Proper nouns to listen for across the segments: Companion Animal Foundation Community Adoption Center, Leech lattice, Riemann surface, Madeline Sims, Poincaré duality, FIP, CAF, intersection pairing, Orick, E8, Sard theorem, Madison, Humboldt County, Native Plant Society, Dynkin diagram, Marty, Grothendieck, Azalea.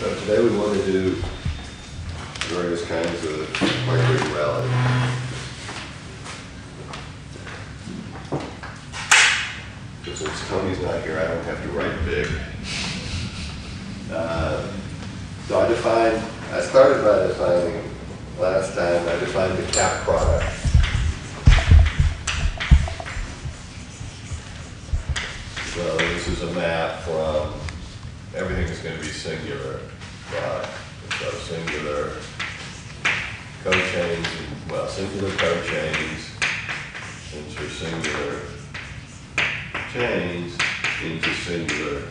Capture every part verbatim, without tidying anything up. So today we want to do various kinds of Poincaré duality. But since Tony's not here, I don't have to write big. Uh, so I defined, I started by defining, last time I defined the cap product. So this is a map from everything is going to be singular, but so singular code chains, and, well, singular code chains into singular chains into singular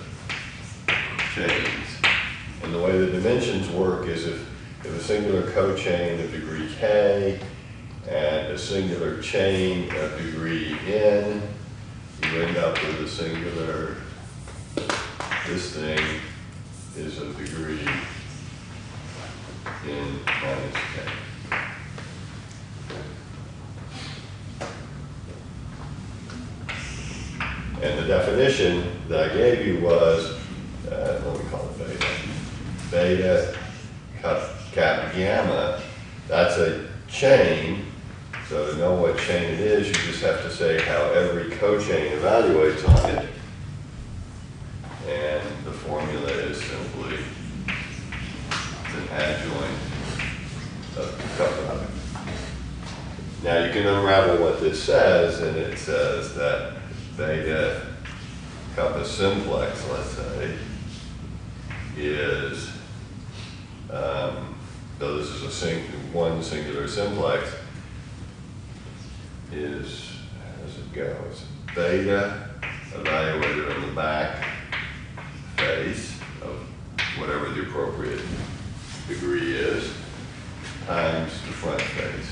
chains. And the way the dimensions work is if, if a singular code chain of degree k and a singular chain of degree n, you end up with a singular, this thing is a degree n minus k. And the definition that I gave you was, uh, what we call it, beta. Beta cap, cap gamma, that's a chain. So to know what chain it is, you just have to say how every cochain evaluates on it. And the formula is simply an adjoint of the coproduct. Now you can unravel what this says, and it says that beta kappa simplex, let's say, is, um, so this is a sing one singular simplex, is, how does it go? It's beta evaluated on the back face of whatever the appropriate degree is times the front face.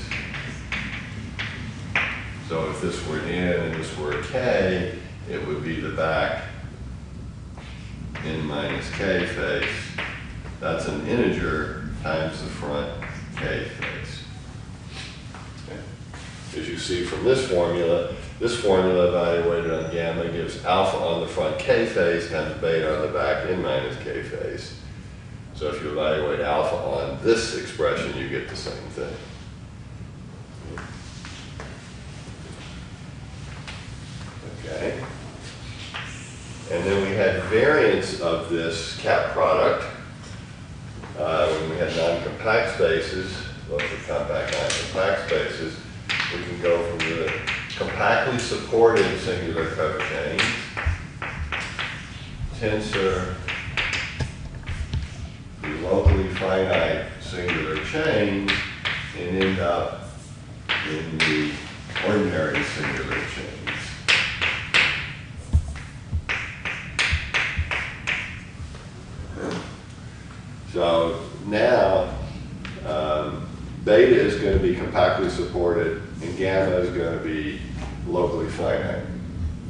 So if this were an n and this were a k, it would be the back n minus k face. That's an integer times the front k face. As you see from this formula, this formula evaluated on gamma gives alpha on the front k face times beta on the back n minus k face. So if you evaluate alpha on this expression, you get the same thing. Okay. And then we had variants of this cap product. Uh, when we had non-compact spaces, both the compact and non-compact spaces, we can go from the compactly supported singular cochains, tensor, the locally finite singular chains, and end up in the ordinary singular chains. So now, um, beta is going to be compactly supported, and gamma is going to be locally finite.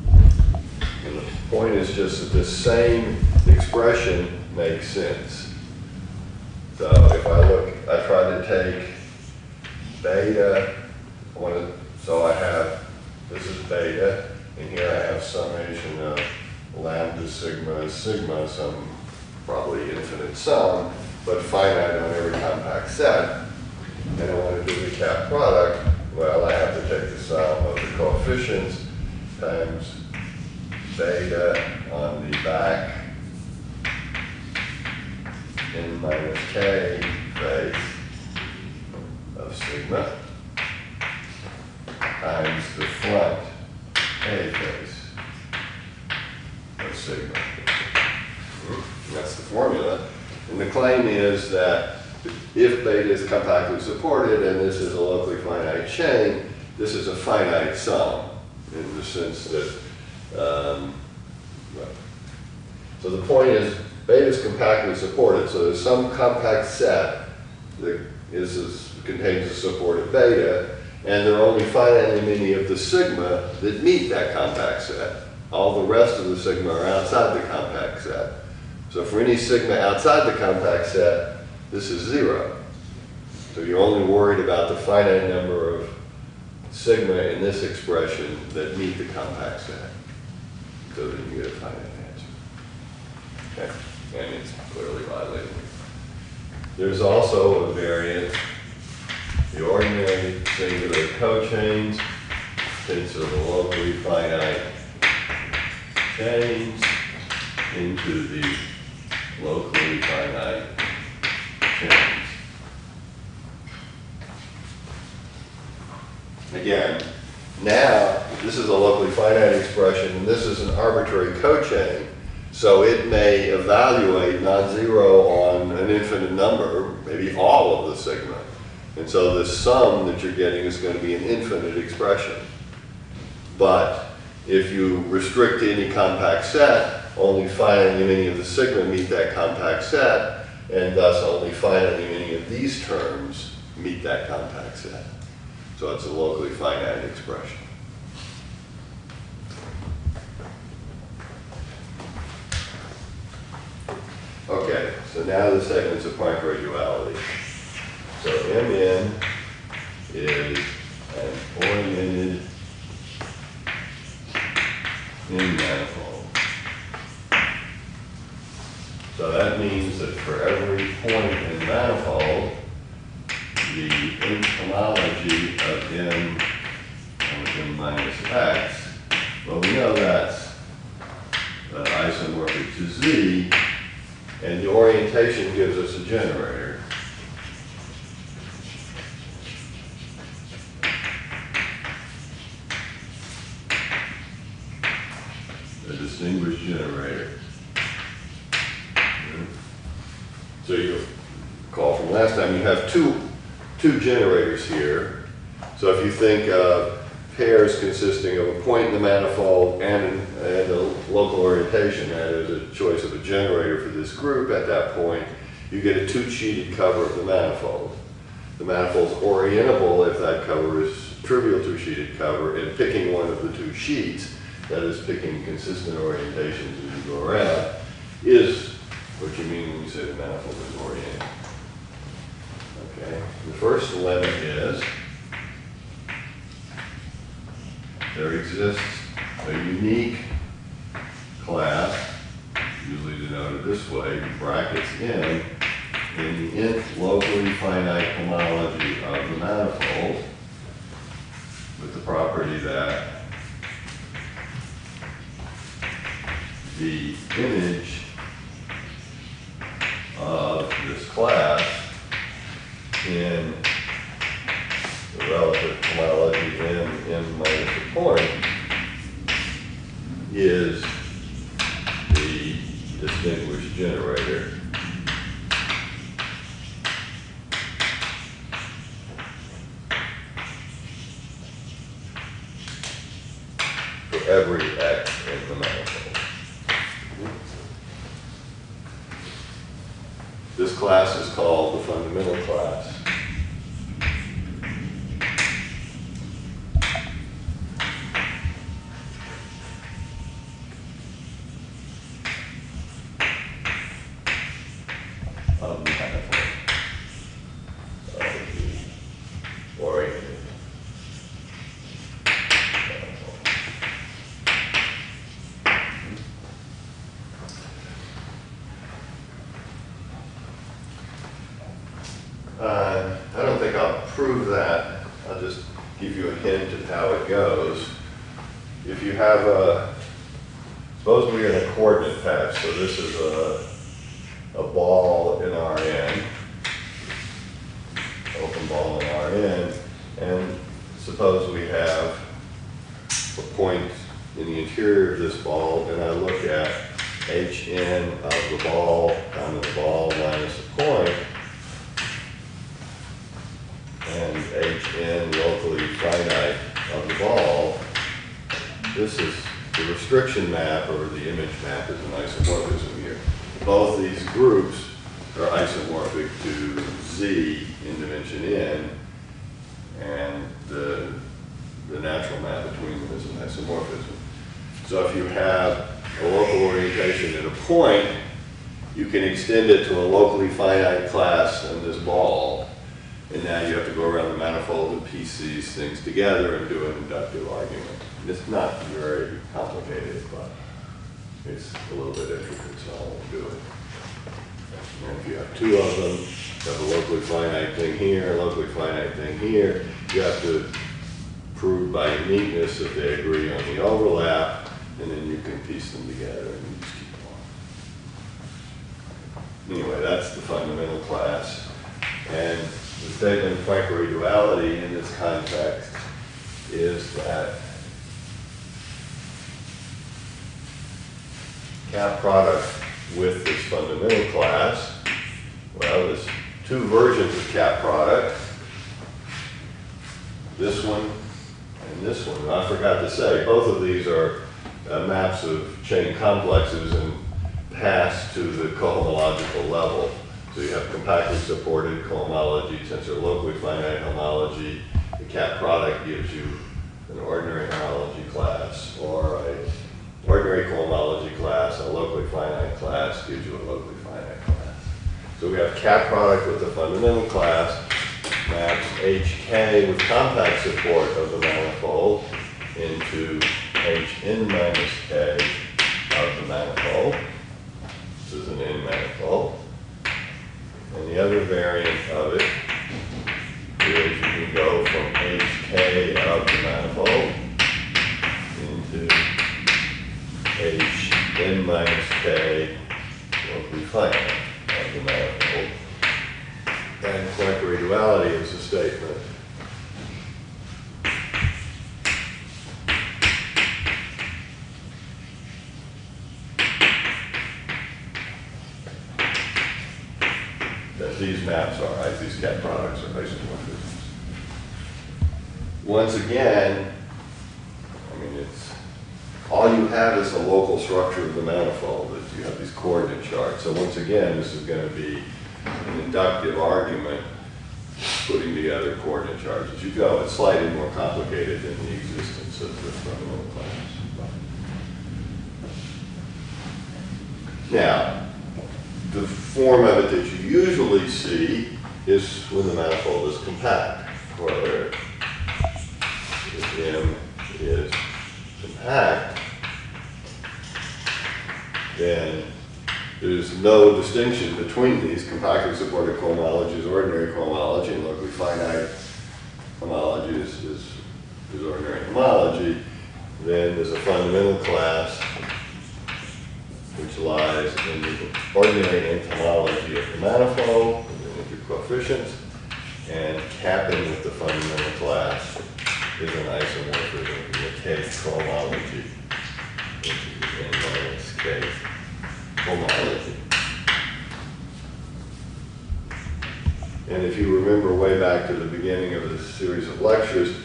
And the point is just that this same expression makes sense. So if I look, I try to take beta, I want to, so I have, this is beta, and here I have summation of lambda, sigma, sigma, some probably infinite sum, but finite on every compact set. And I want to do the cap product. Well, I have to take the sum of the coefficients times beta on the back n minus k base of sigma times the front k base of sigma. That's the formula. And the claim is that if beta is compactly supported and this is a locally finite chain, this is a finite sum in the sense that, um, right. So the point is beta is compactly supported. So there's some compact set that is, is, contains a supported beta, and there are only finitely many of the sigma that meet that compact set. All the rest of the sigma are outside the compact set. So for any sigma outside the compact set, this is zero. So you're only worried about the finite number of sigma in this expression that meet the compact set. So then you get a finite answer. Okay. And it's clearly violated. There's also a variant, the ordinary singular cochains into the locally finite chains into the locally finite chains. Again, now this is a locally finite expression and this is an arbitrary cochain. So it may evaluate non-zero on an infinite number, maybe all of the sigma. And so the sum that you're getting is going to be an infinite expression. But if you restrict any compact set, only finitely many of the sigma meet that compact set, and thus only finitely many of these terms meet that compact set. So it's a locally finite expression. Okay, so now the segments of Poincaré duality. So M N is an oriented n-manifold. So that means that for every point in the manifold, the incomology of M with M minus X, well, we know that's uh, isomorphic to Z. And the orientation gives us a generator. A distinguished generator. So you recall from last time, you have two, two generators here. So if you think of pairs consisting of a point in the manifold and, and a local orientation, that is a choice of a generator for this group at that point, you get a two-sheeted cover of the manifold. The manifold's orientable if that cover is a trivial two-sheeted cover, and picking one of the two sheets, that is picking consistent orientations as you go around, is what you mean when you say the manifold is oriented. Okay, the first lemma is, there exists a unique class, usually denoted this way, brackets N, in the nth locally finite homology of the manifold, with the property that the image of this class in the relative homology M, M minus a point is the distinguished generator. For every X in the manifold. This class is called the fundamental class. These things together and do an inductive argument. And it's not very complicated, but it's a little bit intricate, so I won't do it. And if you have two of them, you have a locally finite thing here, a locally finite thing here, you have to prove by uniqueness that they agree on the overlap, and then you can piece them together and you just keep going. Anyway, that's the fundamental class. And the statement of Poincaré duality in this context is that cap product with this fundamental class, well, there's two versions of cap product, this one and this one. I forgot to say, both of these are uh, maps of chain complexes and pass to the cohomological level. So you have compactly supported cohomology, since they're locally finite homology. The cap product gives you an ordinary homology class, or an ordinary cohomology class. A locally finite class gives you a locally finite class. So we have cap product with the fundamental class, maps H K with compact support of the manifold into H N minus K of the manifold. This is an N manifold. And the other variant of it is you can go from H K of the manifold into H N minus K locally finite of the manifold. And Poincaré duality is a statement that these maps are, right? These cap products are basically physics. Once again, I mean, it's all you have is the local structure of the manifold. You have these coordinate charts. So once again, this is going to be an inductive argument, putting together coordinate charts as you go. It's slightly more complicated than the existence of the fundamental class. Now, the form of it that you usually see is when the manifold is compact, where if M is compact, then there's no distinction between these compactly supported cohomologies, ordinary cohomology, and locally finite homology is, is, is ordinary homology. Then there's a fundamental class which lies in the ordinary nth homology of the manifold, and then with your coefficients, and capping with the fundamental class is an isomorphism in the k cohomology, which is n minus k homology. And if you remember way back to the beginning of this series of lectures,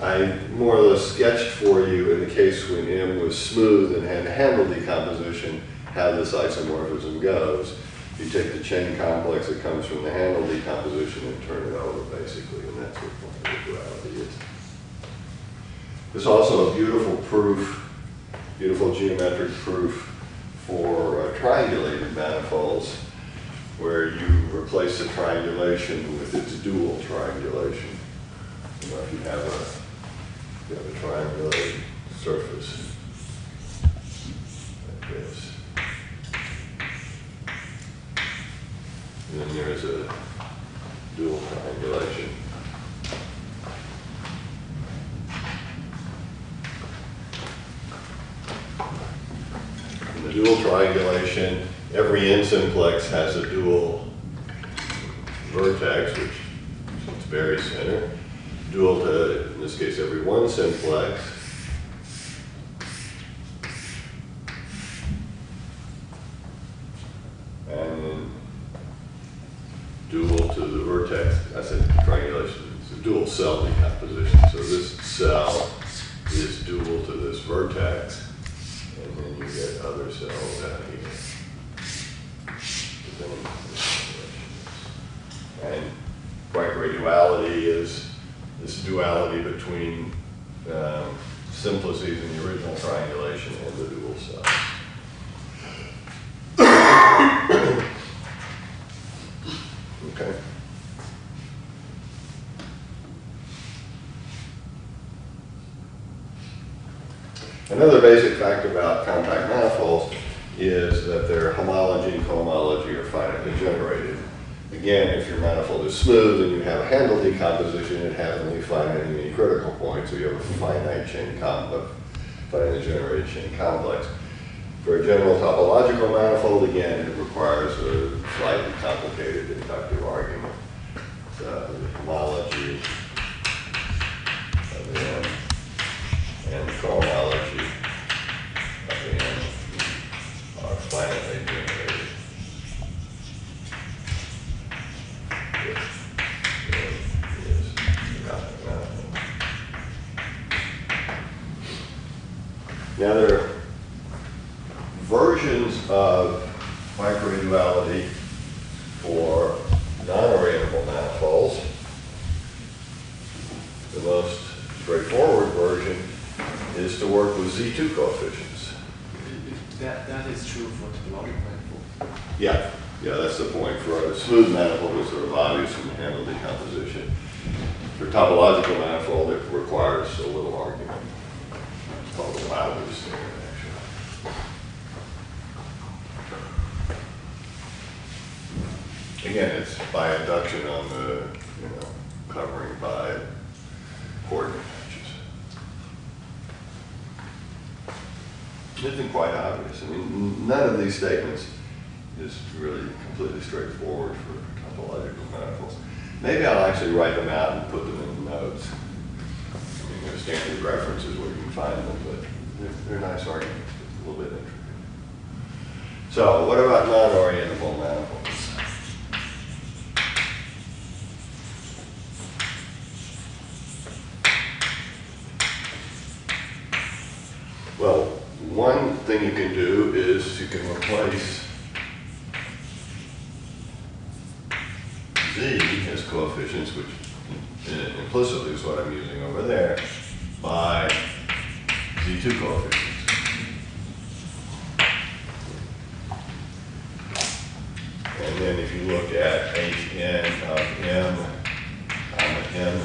I more or less sketched for you, in the case when M was smooth and had Hamilton decomposition, how this isomorphism goes. You take the chain complex that comes from the Hamilton decomposition and turn it over, basically, and that's what Poincaré duality is. There's also a beautiful proof, beautiful geometric proof for uh, triangulated manifolds, where you replace the triangulation with its dual triangulation. You know, if you have a, if you have a triangulated surface like this, and then there is a dual triangulation. Dual triangulation, every n-simplex has a dual vertex, which is its very center. Dual to, in this case, every one simplex and dual to the vertex. I said triangulation, it's a dual cell decomposition. So this cell is dual to this vertex. And then you get other cells out here. And Poincaré duality is this duality between um, simplices in the original triangulation and the dual cells. Okay. Another basic fact about compact manifolds is that their homology, cohomology are finitely generated. Again, if your manifold is smooth and you have a Handel decomposition, it has only finite and many critical points, so you have a finite chain complex, finitely generated chain complex. For a general topological manifold, again, it requires a slightly complicated inductive argument. Uh, the homology of the M and the cohomology of the M are finitely generated. Now there are versions of Poincaré duality for non-orientable manifolds. The most straightforward version is to work with Z two coefficients. That, that is true for topological manifolds. Yeah, yeah, that's the point. For a smooth manifold, it's sort of obvious from the Handel decomposition. For topological manifold, it requires a little argument. It's called the Lowry's theorem, actually. Again, it's by induction on the, you know, covering by coordinate matches. It isn't quite obvious. I mean, none of these statements is really completely straightforward for topological manifolds. Maybe I'll actually write them out and put them in the notes. I mean, they're standard references where you can find them, but they're, they're nice arguments, but a little bit intricate. So, what about non-orientable manifolds? Well, one thing you can do is you can replace Z as coefficients, which implicitly is what I'm using over there, by Z two coefficients. And then if you look at Hn of M comma M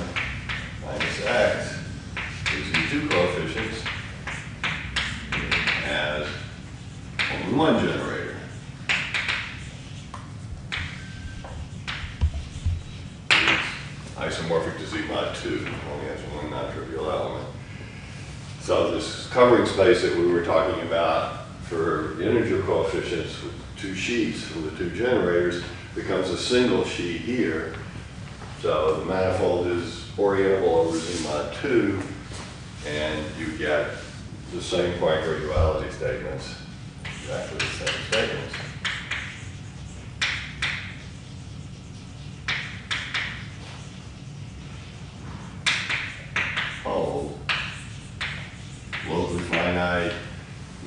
minus X, the Z two coefficients, as only one generator. It's isomorphic to Z mod two, only has one non-trivial element. So this covering space that we were talking about for integer coefficients with two sheets from the two generators becomes a single sheet here. So the manifold is orientable over Z mod two, and you get the same Poincaré duality statements, exactly the same statements. Oh, locally finite,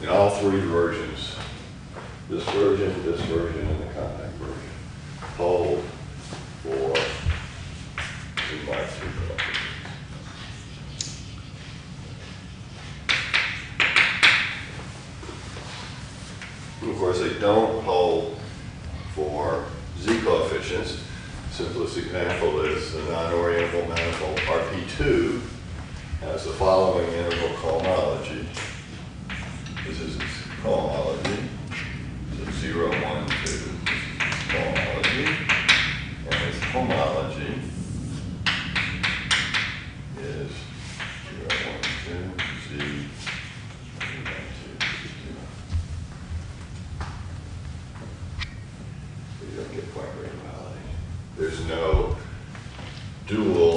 in all three versions, this version, this version, and the contact version, hold for two by two. Of course, they don't hold for Z coefficients. Simplest example is the non-orientable manifold R P two has the following integral cohomology. This is its cohomology. So zero, one, two, this is its cohomology. And its homology is zero, one, two, Z. There's no dual,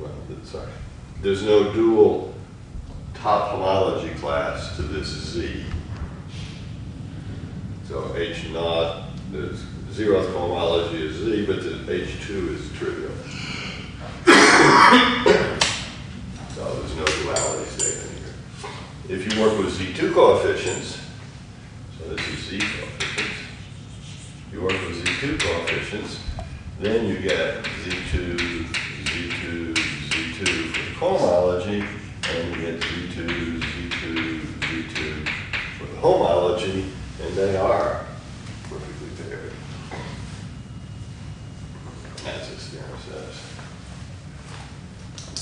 well, sorry, there's no dual top homology class to this Z. So H naught, the zeroth homology is Z, but the H two is trivial. So there's no duality statement here. If you work with Z two coefficients, so this is Z coefficients, you work with Z two coefficients, then you get Z two, Z two, Z two for the cohomology, and you get Z two, Z two, Z two for the homology, and they are perfectly paired, as this theorem says.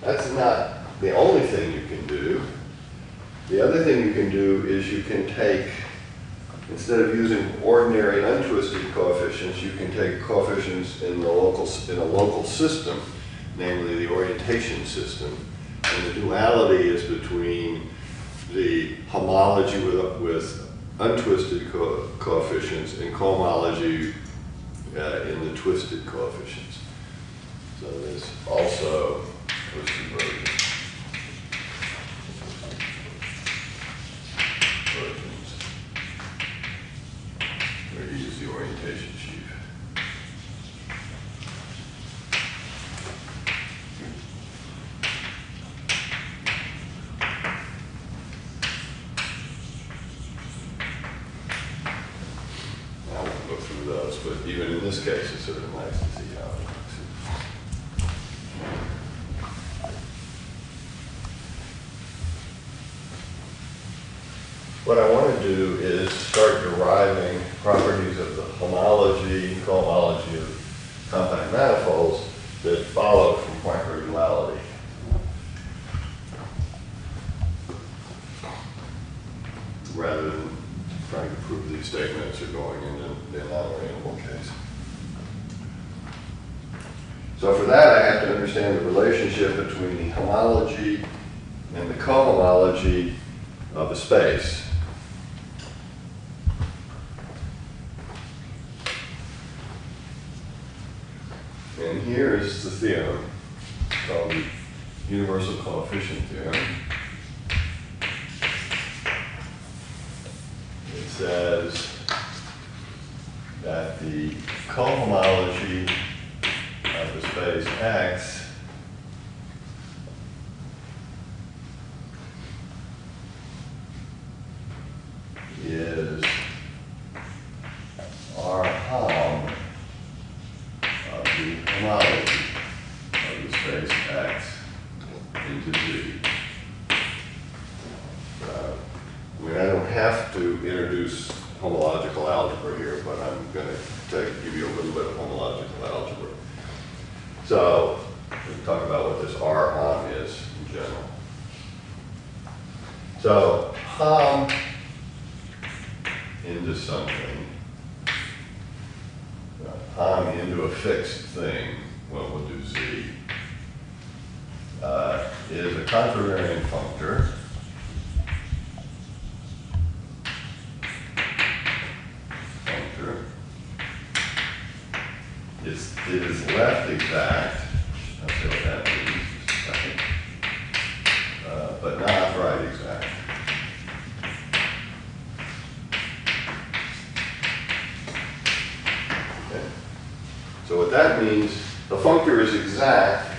That's not the only thing you can do. The other thing you can do is you can take, instead of using ordinary and untwisted coefficients, you can take coefficients in the local in a local system, namely the orientation system, and the duality is between the homology with, with untwisted co coefficients and cohomology uh, in the twisted coefficients. So there's also twisted versions. What I want to do is start deriving properties of the homology and cohomology of compact manifolds that follow from Poincaré duality. Rather than trying to prove these statements or going into the non-orientable case. So for that I have to understand the relationship between the homology and the cohomology of a space. And here is the theorem called the universal coefficient theorem. It says that the cohomology of the space X is our hom of the homology of the space X into G. Uh, I mean, I don't have to introduce homological algebra here, but I'm going to give you a little bit of homological algebra. So we'll talk about what this R hom is in general. So hom into something, hom into a fixed thing, well, we'll do Z, uh, is a contravariant functor functor. It's, it is left exact, I'll say what that means in a second, uh, but not right exact. So what that means, the functor is exact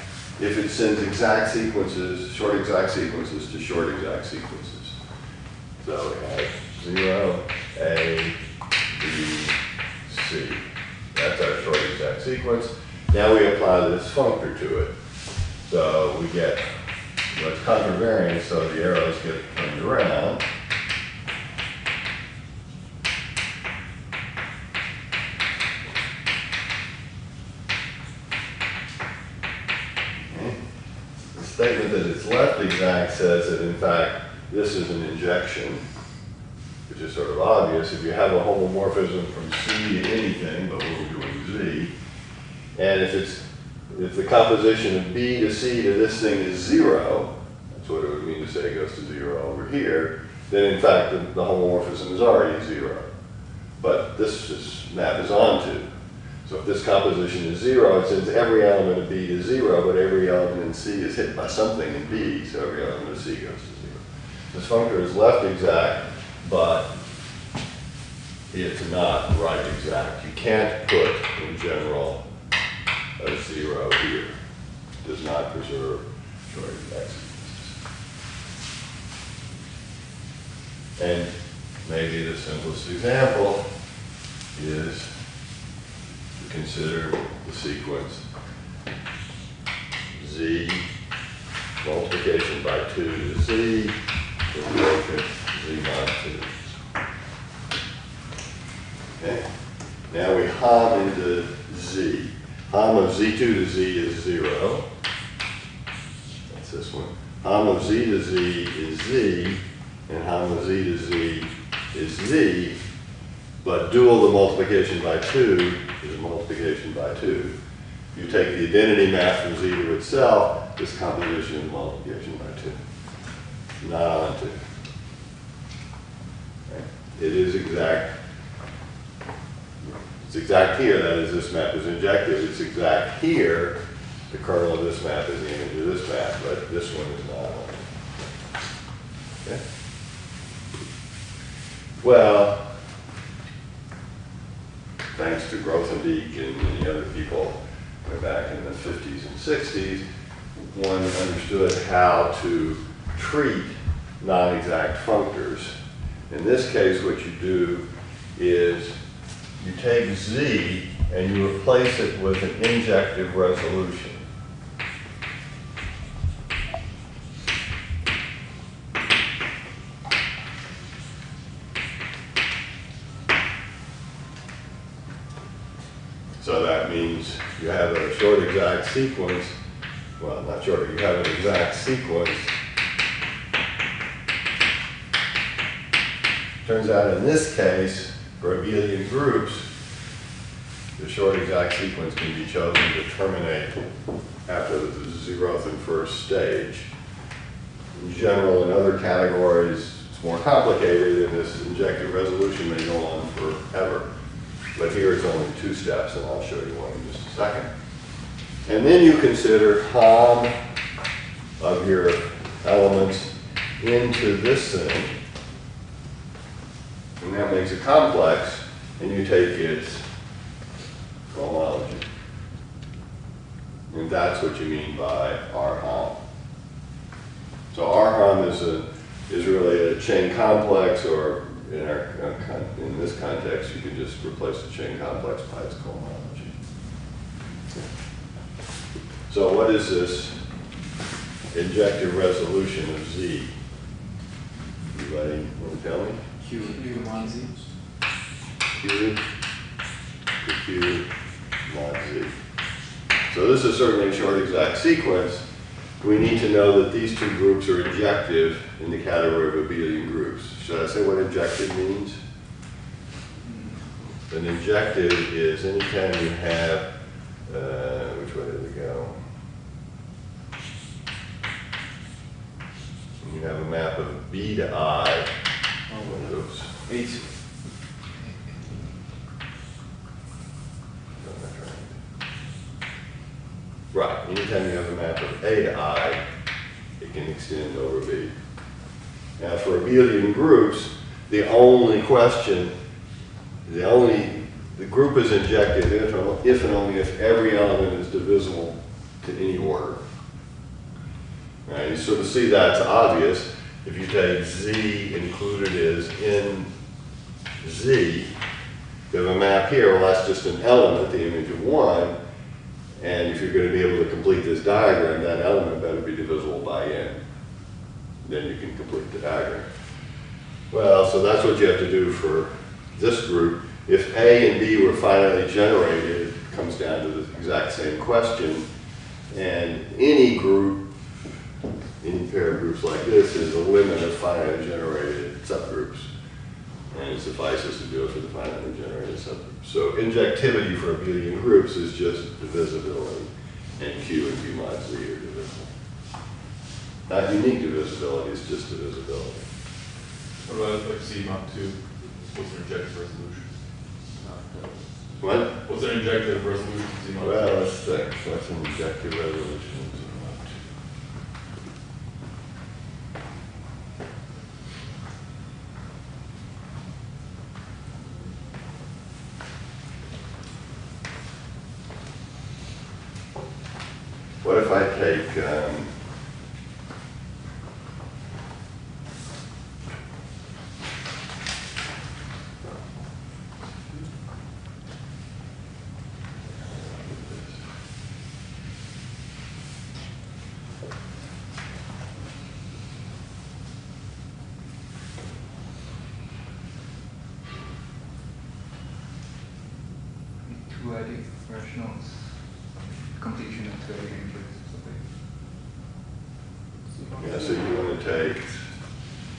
if it sends exact sequences, short exact sequences to short exact sequences. So we have zero, A, B, C. That's our short exact sequence. Now we apply this functor to it. So we get, well, it's contravariant, so the arrows get turned around. Statement that it's left exact says that in fact this is an injection, which is sort of obvious if you have a homomorphism from C to anything, but we're doing Z. And if it's if the composition of B to C to this thing is zero, that's what it would mean to say it goes to zero over here, then in fact the, the homomorphism is already zero. But this is, map is onto. So if this composition is zero, it sends every element of B to zero, but every element in C is hit by something in B, so every element of C goes to zero. This functor is left exact, but it's not right exact. You can't put, in general, a zero here. It does not preserve short exact sequences. And maybe the simplest example is consider the sequence Z, multiplication by two to Z, the quotient Z mod two. Okay. Now we hom into Z. Hom of Z two to Z is zero. That's this one. Hom of Z to Z is Z, and how z to z is z, but dual the multiplication by two is multiplication by two. You take the identity map from z to itself, this composition is multiplication by two. Not on two. It is exact. It's exact here, that is, this map is injective. It's exact here. The kernel of this map is the image of this map, but this one is not on it. Okay? Well, thanks to Grothendieck and many other people back in the fifties and sixties, one understood how to treat non-exact functors. In this case, what you do is you take z and you replace it with an injective resolution. So that means you have a short exact sequence, well, not short, you have an exact sequence. Turns out in this case, for abelian groups, the short exact sequence can be chosen to terminate after the zeroth and first stage. In general, in other categories, it's more complicated, and this injective resolution may go on forever. But here it's only two steps, and I'll show you one in just a second. And then you consider Hom of your elements into this thing. And that makes a complex, and you take its cohomology. And that's what you mean by R-Hom. So R-Hom is, a, is really a chain complex, or In, our, in this context, you can just replace the chain complex by its cohomology. So what is this injective resolution of z? Anybody want to tell me? Q mod z. Q to Q mod z. So this is certainly a short exact sequence. We need to know that these two groups are injective in the category of abelian groups. Should I say what injective means? An injective is any time you have, uh, which way did we go? You have a map of B to I. Oh, oops. Eight. Right, anytime you have a map of A to I, it can extend over B. Now for abelian groups, the only question, the only, the group is injective if, if and only if every element is divisible to any order. Now you sort of see that's obvious. If you take Z included as in Z, you have a map here, well that's just an element, the image of one. And if you're going to be able to complete this diagram, that element better be divisible by n. Then you can complete the diagram. Well, so that's what you have to do for this group. If A and B were finally generated, it comes down to the exact same question. And any group, any pair of groups like this, is the limit of finitely generated subgroups. And it suffices to do it for the finitely generated subgroups. So injectivity for abelian groups is just divisibility, and Q and Q mod Z are divisible. Not unique divisibility, it's just divisibility. What about like Z mod two? What's their injective resolution? What? What's their injective resolution Z mod two? Well, let's think. What's an injective resolution of Z mod two? What if I take, um, two-I D rationals, completion of two-I D. Yeah, so you want to take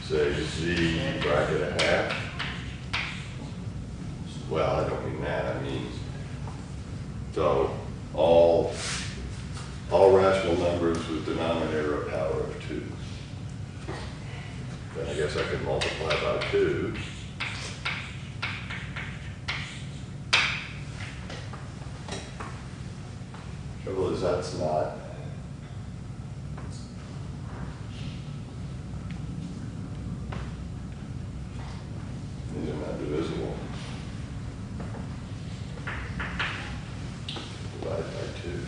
say z bracket a half. Well, I don't mean that, I mean, so all, all rational numbers with denominator a power of two. Then I guess I could multiply by two. Trouble is that's not, these are not divisible. Divide by two.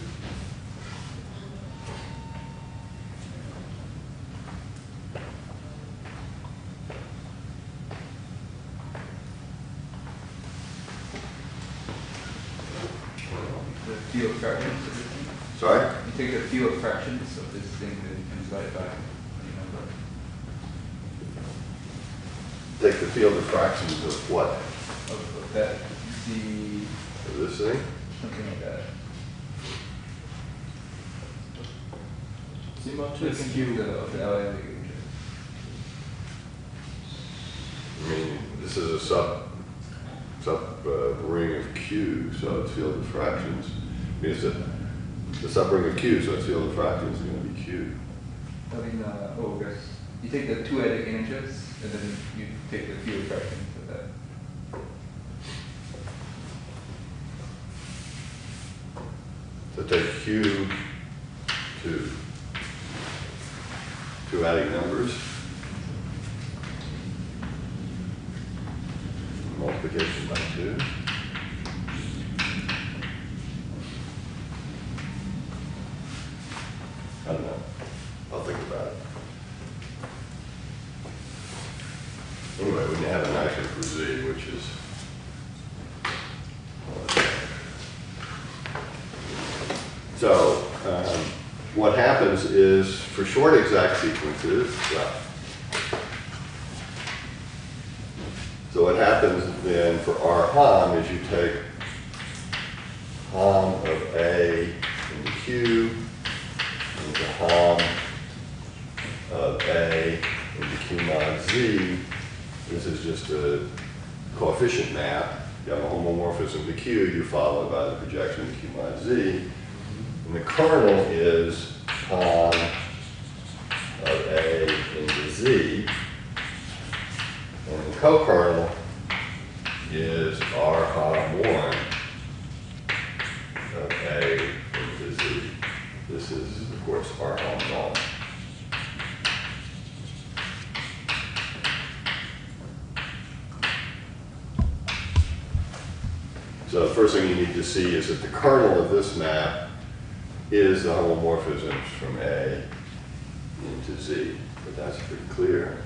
The field fractions of this thing? Sorry? You take the field fractions of this thing and divide by any number. Take the field of fractions of what? Of, of that. The. Of this thing? Something like that. Let's give the value. I mean, this is a sub sub uh, ring of Q, so it's field of fractions. I mean, it's a, it's a sub ring of Q, so it's field of fractions is going to be Q. I mean, uh, oh, okay. You take the two added integers, and then you take the field of fractions of that. So take Q two. Two adding numbers. Multiplication by two. I don't know. I'll think about it. Anyway, we have an action for Z, which is so. Um, What happens is, for short exact sequences, well, so what happens then for R HOM is you take HOM of A and Q and the HOM of A into Q mod Z. This is just a coefficient map. You have a homomorphism to Q, you follow by the projection to Q mod Z. And the kernel is HOM of A into Z, and the co-kernel is R HOM one of A into Z. This is, of course, R HOM one. So the first thing you need to see is that the kernel of this map is the homomorphisms from A into Z, but that's pretty clear.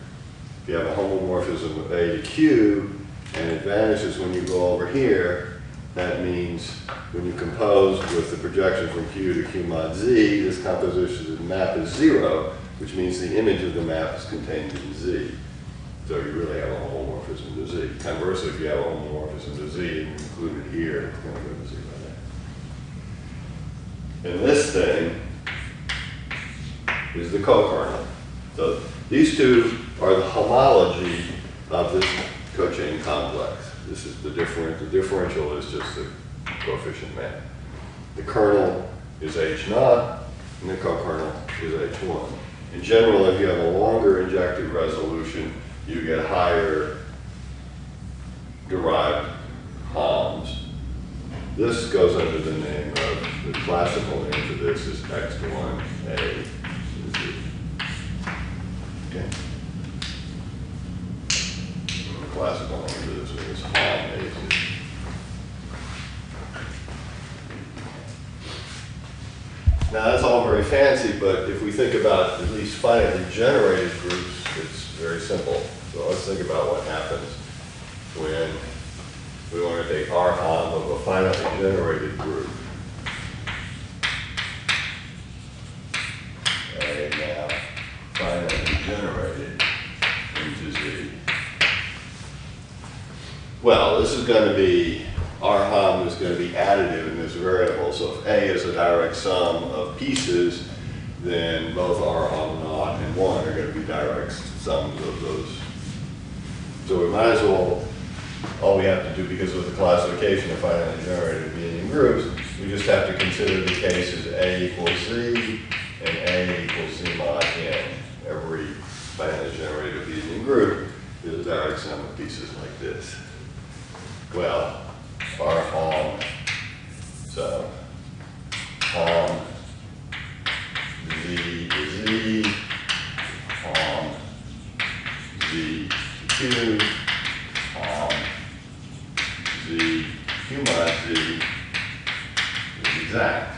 If you have a homomorphism of A to Q, and it vanishes when you go over here, that means when you compose with the projection from Q to Q mod Z, this composition of the map is zero, which means the image of the map is contained in Z. So you really have a homomorphism to Z. Conversely, if you have a homomorphism to Z and you include it here, it's going to go to zero. And this thing is the co-kernel. So these two are the homology of this cochain complex. This is the different, the differential is just the coefficient map. The kernel is H zero, and the co-kernel is H one. In general, if you have a longer injective resolution, you get higher derived HOMs. This goes under the name of, the classical name for this is X one, A, Z. Okay. The classical name for this is HOM, A, Z. Now that's all very fancy, but if we think about at least finitely generated groups, it's very simple. So let's think about what happens when we want to take R HOM of a finitely generated group. A now finitely generated into Z. Well, this is going to be, R HOM is going to be additive in this variable. So if A is a direct sum of pieces, then both R HOM naught and one are going to be direct sums of those. So we might as well, all we have to do, because of the classification of finitely generated median groups, we just have to consider the cases A equals C and A equals C mod N. Every finitely generated median group is a direct sum of pieces like this. Well, our Hom, so Hom Z is E, Hom Z Q, Hom Z Q mod Z is exact.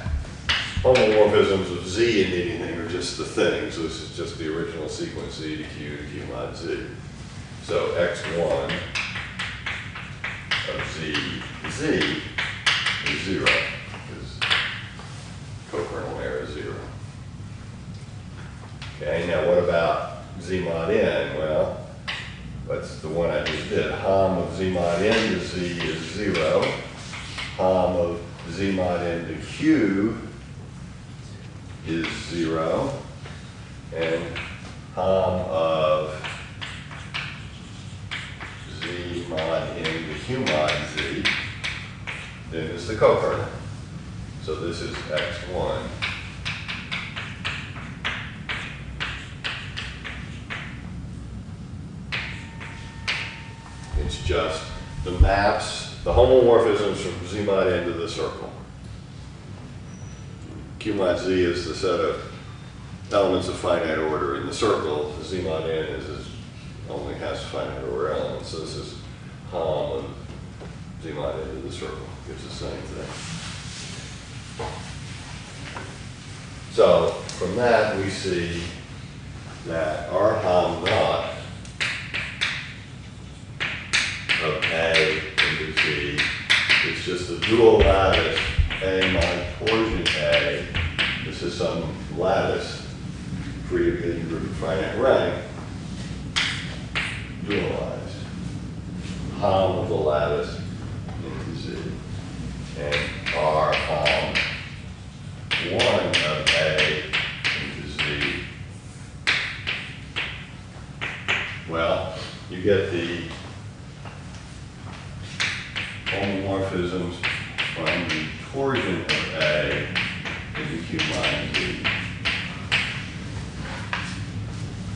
Homomorphisms of Z and anything are just the thing, so this is just the original sequence Z to Q to Q mod Z. So X one of Z, Z is zero, because cokernel error is zero. Okay, now what about Z mod N? Well, that's the one I just did. Hom of Z mod N to Z is zero. Hom of Z mod N to Q is zero. And Hom of Z mod N to Q mod Z, then it's the cokernel. So this is X one . It's just the maps, the homomorphisms from Z mod N to the circle. Q mod Z is the set of elements of finite order in the circle. Z mod N is its only has finite order elements. So this is Hom and Z mod N to the circle. Gives the same thing. So from that we see that our Hom naught of A into Z is just the dual lattice A mod torsion A. This is some lattice free of any group of finite rank. Dualized. Hom of the lattice into Z. And R Hom one of A into Z. Well, you get the homomorphisms from the torsion of A into Q mod Z.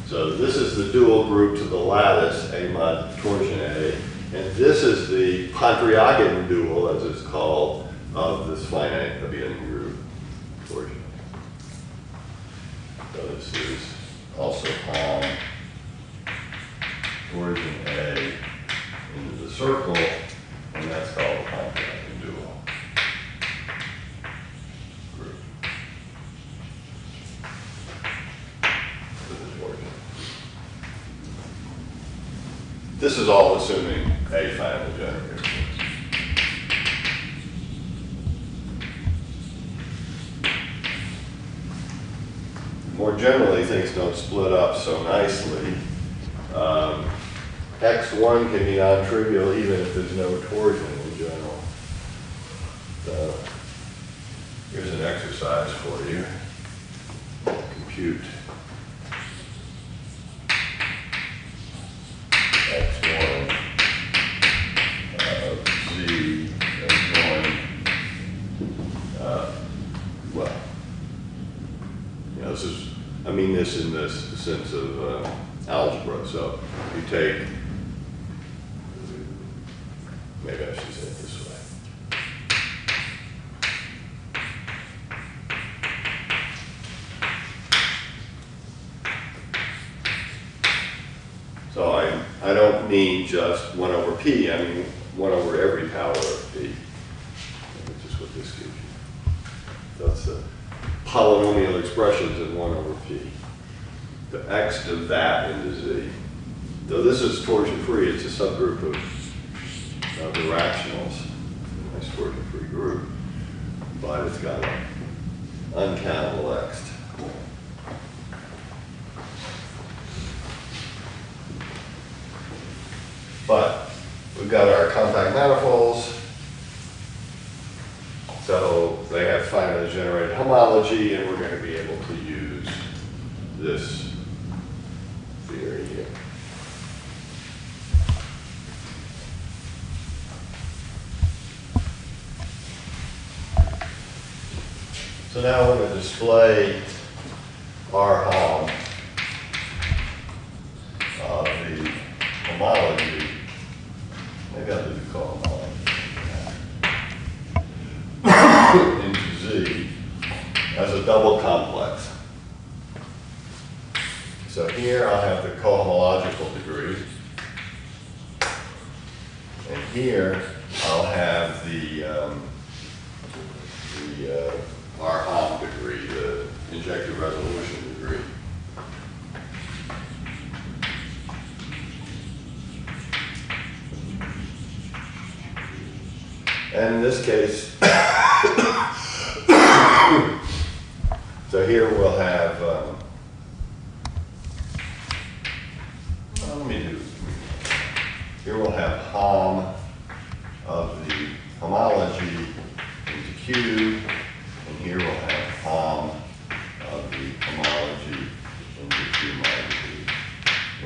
So this is the dual group to the lattice, A mod torsion A, and this is the Poincaré dual, as it's called, of this finite abelian group torsion. So this is also Hom torsion A into the circle, and that's called the Poincaré dual group to the torsion. This is all assuming A finitely generated. More generally, things don't split up so nicely. Um, X one can be non-trivial even if there's no torsion in general. So here's an exercise for you. Compute X one of Z X one, uh, well, you know, this is, I mean this in this sense of uh, algebra, so you take, maybe I should say it this way. So I, I don't mean just one over P, I mean one over every power of P. That's just what this gives you. That's the polynomial expressions in one over P. The X to that into Z. Though this is torsion free, it's a subgroup of of the rationals, a nice torsion-free group, but it's got an uncountable X. But we've got our compact manifolds, so they have finitely generated homology, and we're going to be able to use this theory here. So now I want to display our um, uh, the homology. Maybe I'll do the call homology into Z as a double complex. So here I have the cohomological degree, and here I'll have the um, the uh, our Hom degree, the injective resolution degree. And in this case, so here we'll have. Um, Let me do. Here we'll have Hom of the homology into Q, and here we'll have Hom of the homology into Q minus Q.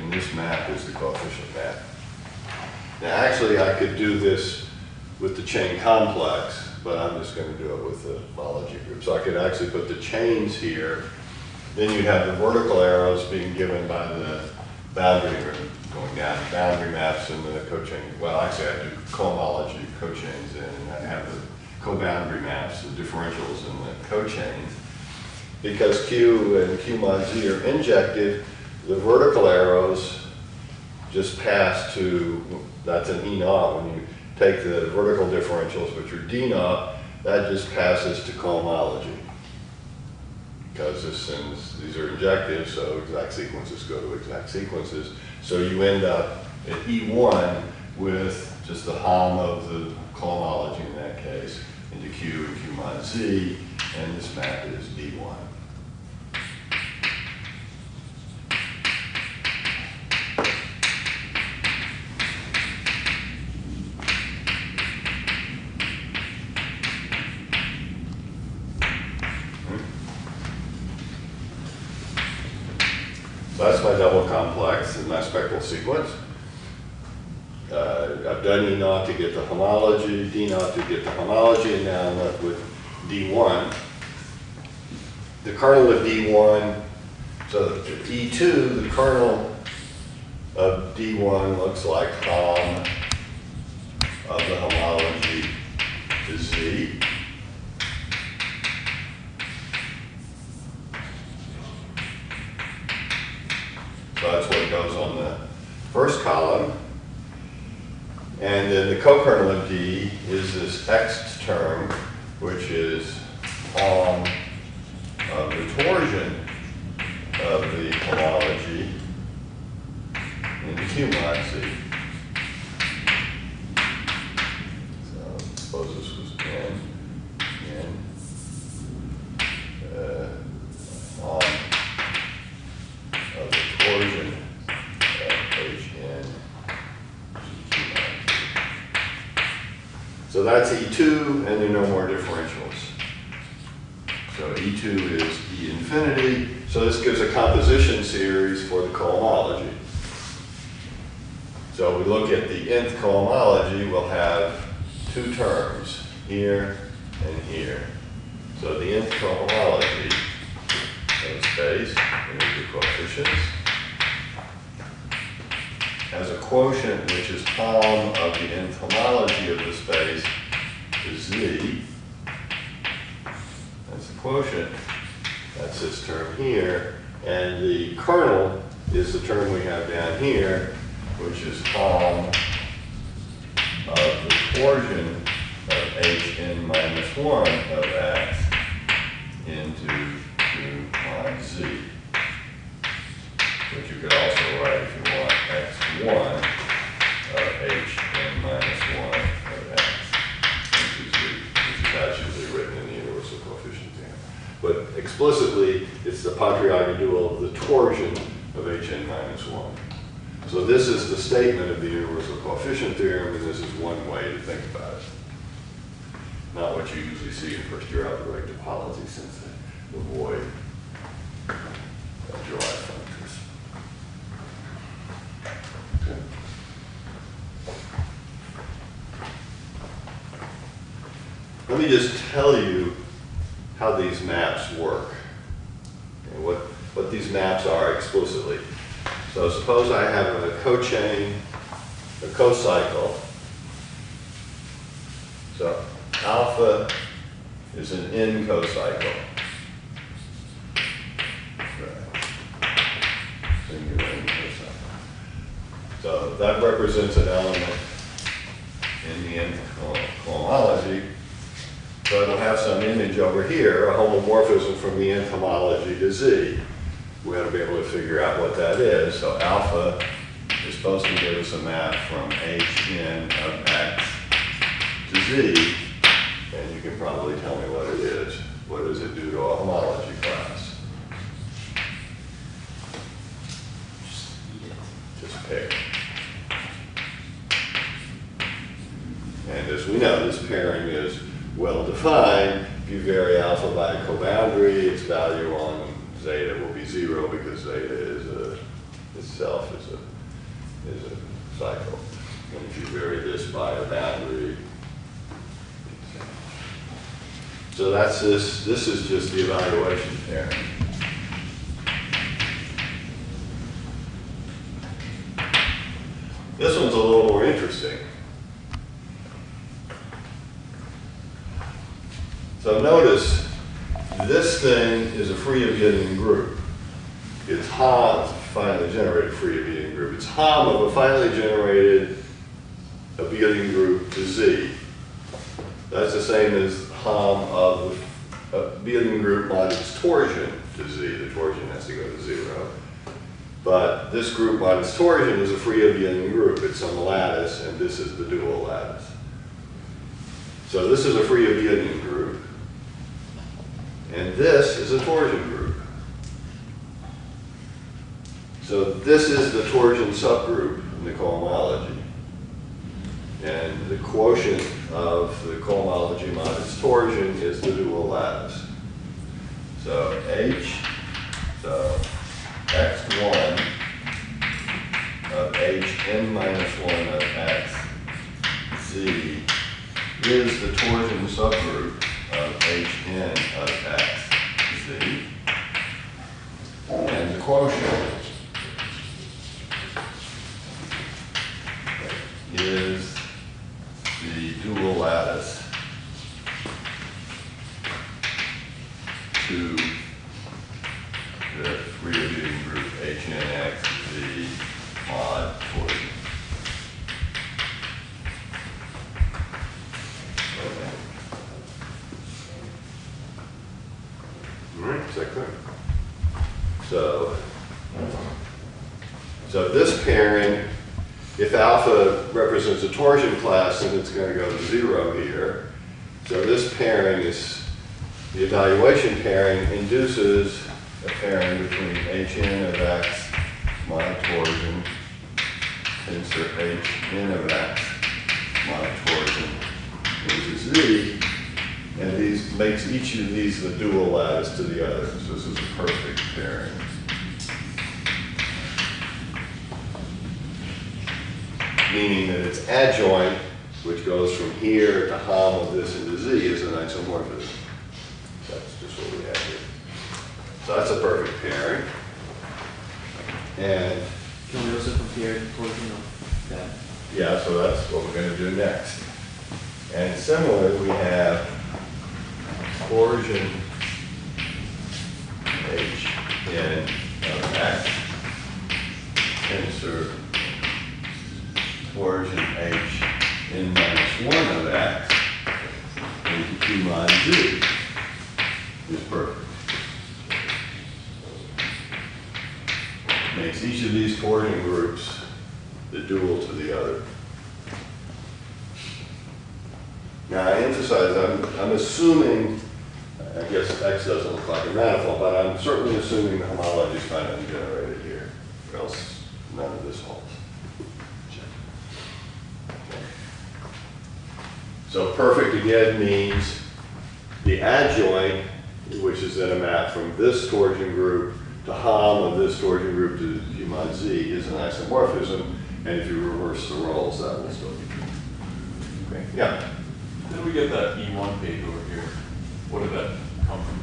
And this map is the coefficient map. Now, actually, I could do this with the chain complex, but I'm just going to do it with the homology group. So I could actually put the chains here. Then you have the vertical arrows being given by the boundary going down to boundary maps and the cochain. Well, actually, I do cohomology cochains, and I have the co-boundary maps, the differentials, and the cochains. Because Q and Q mod Z are injected, the vertical arrows just pass to that's an E naught. When you take the vertical differentials, which are D naught, that just passes to cohomology. Because this sends, these are injective, so exact sequences go to exact sequences. So you end up at E one with just the Hom of the cohomology in that case into Q and Q mod Z, and this map is D one. That's my double complex and my spectral sequence. Uh, I've done E naught to get the homology, D naught to get the homology, and now I'm left with D one. The kernel of D one, so E two, the kernel of D one looks like Hom of the homology to Z. So that's what goes on the first column. And then the co-kernel of D is this X term, which is Hom of the torsion of the homology into Q mod Z. So I suppose this was N. N. Uh, Hom of the torsion of H N. So that's E two, and there are no more differentials. So E two is E infinity. So this gives a composition series for the cohomology. So we look at the nth cohomology, we'll have two terms, here and here. So the nth cohomology space, the coefficients, has a quotient which is Hom of the nth homology of the space to Z. That's the quotient. That's this term here. And the kernel is the term we have down here, which is Hom of the torsion of Hn minus one of X into Z, which you could also write if you want X one of Hn minus one of X into Z, which is actually written in the universal coefficient theorem. But explicitly, it's the Poincaré dual of the torsion of Hn minus one. So this is the statement of the universal coefficient theorem, and this is one way to think about it. Not what you usually see in first year algebraic topology, since they avoid July functions. Okay. Let me just tell you how these maps work and what, what these maps are explicitly. So suppose I have a co-chain, a co-cycle. So alpha is an n co-cycle. So that represents an element in the nth homology. So it'll have some image over here, a homomorphism from the nth homology to Z. We ought to be able to figure out what that is. So alpha is supposed to give us a map from Hn of X to Z. And you can probably tell me what it is. What does it do to a homology class? Just eat it. Just pick. And as we know, this pairing is well defined. If you vary alpha by a coboundary, its value on zeta will be zero because zeta is a, itself is a, is a cycle. And if you vary this by a boundary, so that's this. This is just the evaluation pairing. This one's a little more interesting. So notice, this thing is a free abelian group. It's Hom, finally generated free abelian group. It's Hom of a finally generated abelian group to Z. That's the same as Hom of the abelian group mod its torsion to Z. The torsion has to go to zero. But this group mod its torsion is a free abelian group. It's some lattice, and this is the dual lattice. So this is a free abelian group. And this is a torsion group. So this is the torsion subgroup in the cohomology. And the quotient of the cohomology mod its torsion is the dual lattice. So H, so x one of H n minus one of X Z is the torsion subgroup of Hn of X, Z. And the quotient is the dual lattice to the free abelian group Hnx, Z mod torsion. Is that clear? So, so this pairing, if alpha represents a torsion class, then it's going to go to zero here. So this pairing is, the evaluation pairing induces a pairing between Hn of X mod torsion, tensor Hn of X mod torsion, which is Z. And these makes each of these the dual lattice to the other. So this is a perfect pairing. Meaning that its adjoint, which goes from here to Hom of this into Z, is an isomorphism. That's just what we have here. So that's a perfect pairing. And can we also compare the torsion of that? Yeah, so that's what we're going to do next. And similarly, we have torsion Hn of X, tensor torsion Hn minus one of X into Q mod Z is perfect. Makes each of these torsion groups the dual to the other. Now I emphasize, I'm, I'm assuming, I guess X doesn't look like a manifold, but I'm certainly assuming the homology is finally generated here, or else none of this holds. Okay. So perfect again means the adjoint, which is then a map from this torsion group to Hom of this torsion group to Q mod Z, is an isomorphism, and if you reverse the roles, that will still be true. Okay. Yeah. Then we get that E one page over here. What did that constant.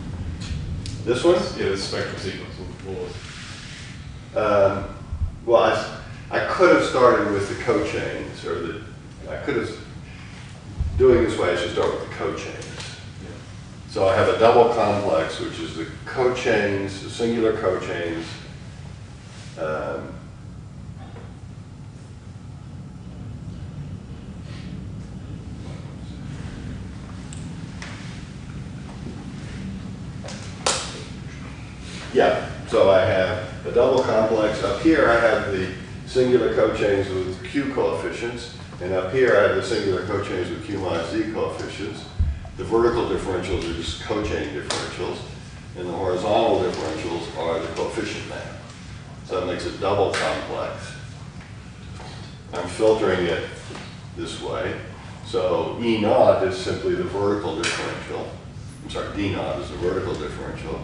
This one? Yeah, the spectral sequence will pause. Um, well, I, I could have started with the cochains, or the, I could have, doing this way, I should start with the cochains. Yeah. So I have a double complex, which is the cochains, the singular cochains, um, Yeah, so I have a double complex. Up here I have the singular cochains with Q coefficients, and up here I have the singular cochains with Q minus Z coefficients. The vertical differentials are just cochain differentials, and the horizontal differentials are the coefficient map. So that makes a double complex. I'm filtering it this way. So E naught is simply the vertical differential. I'm sorry, D naught is the vertical differential.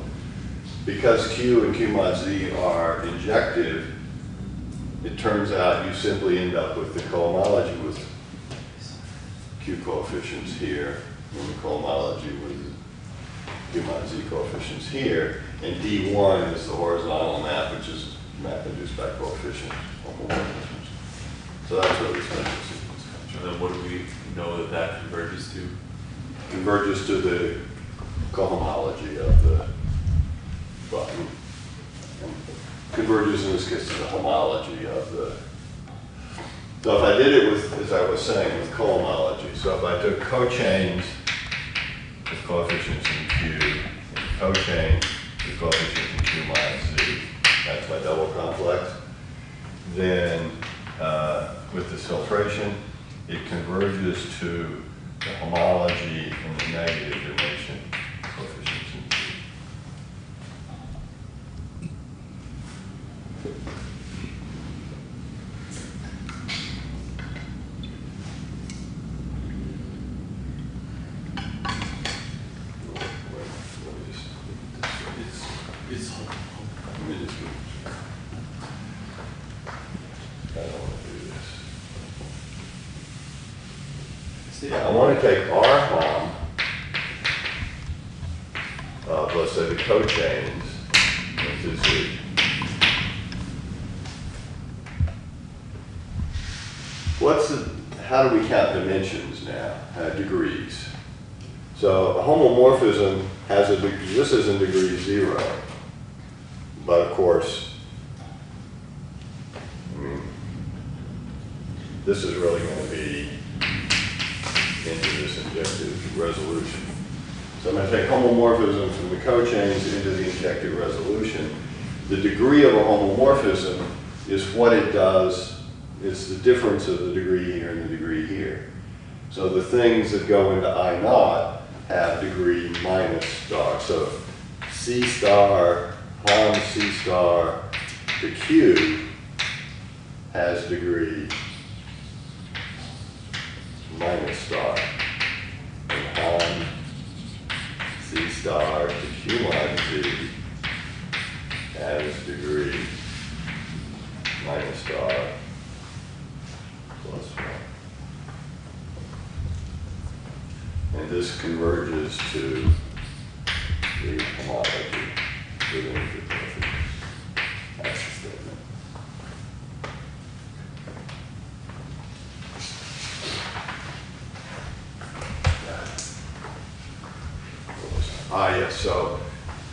Because Q and Q mod Z are injective, it turns out you simply end up with the cohomology with Q coefficients here, and the cohomology with Q mod Z coefficients here, and D one is the horizontal map, which is map induced by coefficients, coefficients. So that's where the special sequence comes from. And then what do we know that that converges to? Converges to the cohomology of the But converges in this case to the homology of the. So if I did it with, as I was saying, with cohomology. So if I took cochains with coefficients in Q, and cochain with coefficients in Q minus Z, that's my double complex. Then uh, with this filtration, it converges to the homology in the negative dimension coefficients. Yeah, I want to take R hom of, let's say, the cochains. This is the What's the, how do we count dimensions now? Uh, degrees. So a homomorphism has a, this is in degree zero. But of course, I mean, this is really going to be into this injective resolution. So I'm going to take homomorphism from the cochains into the injective resolution. The degree of a homomorphism is what it does, it's the difference of the degree here and the degree here. So the things that go into I naught have degree minus star. So C star, hom C star to Q has degree minus star, and on C star to Q minus Z has degree minus star plus one. And this converges to the homology within the coefficients. That's the statement. Ah, yes, so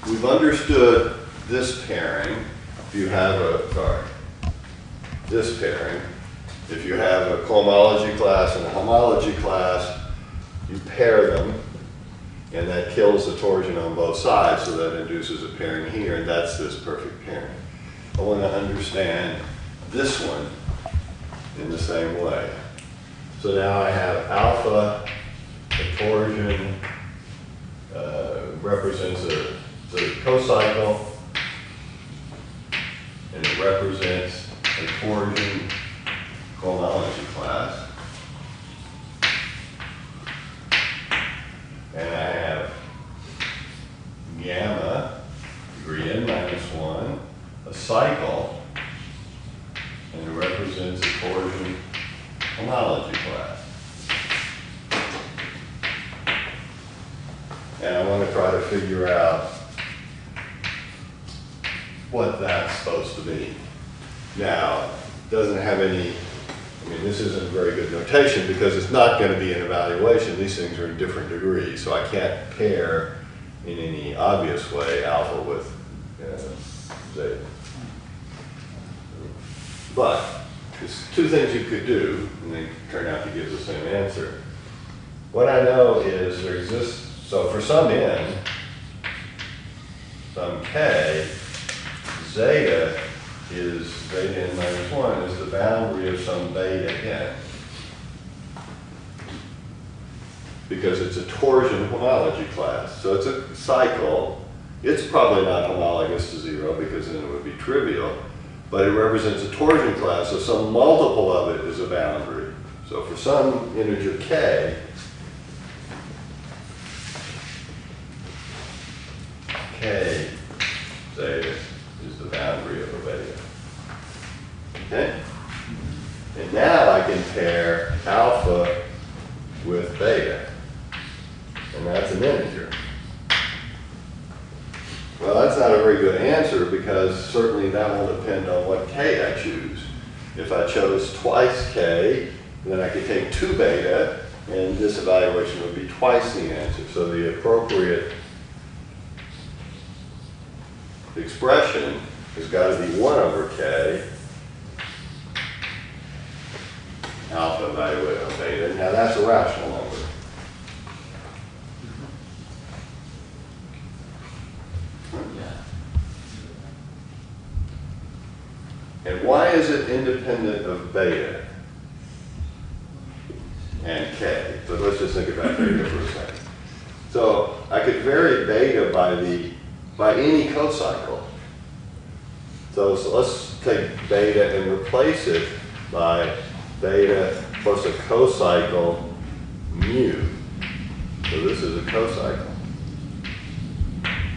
we've understood this pairing. If you have a, sorry, this pairing, if you have a cohomology class and a homology class, you pair them, and that kills the torsion on both sides, so that induces a pairing here, and that's this perfect pairing. I want to understand this one in the same way. So now I have alpha, the torsion, Uh, represents a the cocycle, and it represents a torsion cohomology class. And I have gamma, degree n minus one, a cycle, and it represents a torsion cohomology class. And I want to try to figure out what that's supposed to be. Now, it doesn't have any, I mean, this isn't very good notation because it's not going to be an evaluation. These things are in different degrees, so I can't pair in any obvious way alpha with uh, zeta. But there's two things you could do, and they turn out to give the same answer. What I know is there exists, so for some n, some k, zeta is beta n minus one is the boundary of some beta n. Because it's a torsion homology class. So it's a cycle. It's probably not homologous to zero because then it would be trivial, but it represents a torsion class, so some multiple of it is a boundary. So for some integer k, k zeta is the boundary of a beta. Okay? And now I can pair alpha with beta, and that's an integer. Well, that's not a very good answer because certainly that will depend on what k I choose. If I chose twice k, then I could take two beta, and this evaluation would be twice the answer. So the appropriate expression has got to be one over k alpha evaluated on beta. Now that's a rational number. And why is it independent of beta and k? But let's just think about beta for a second. So I could vary beta by the by any cocycle. So, so let's take beta and replace it by beta plus a cocycle mu. So this is a cocycle.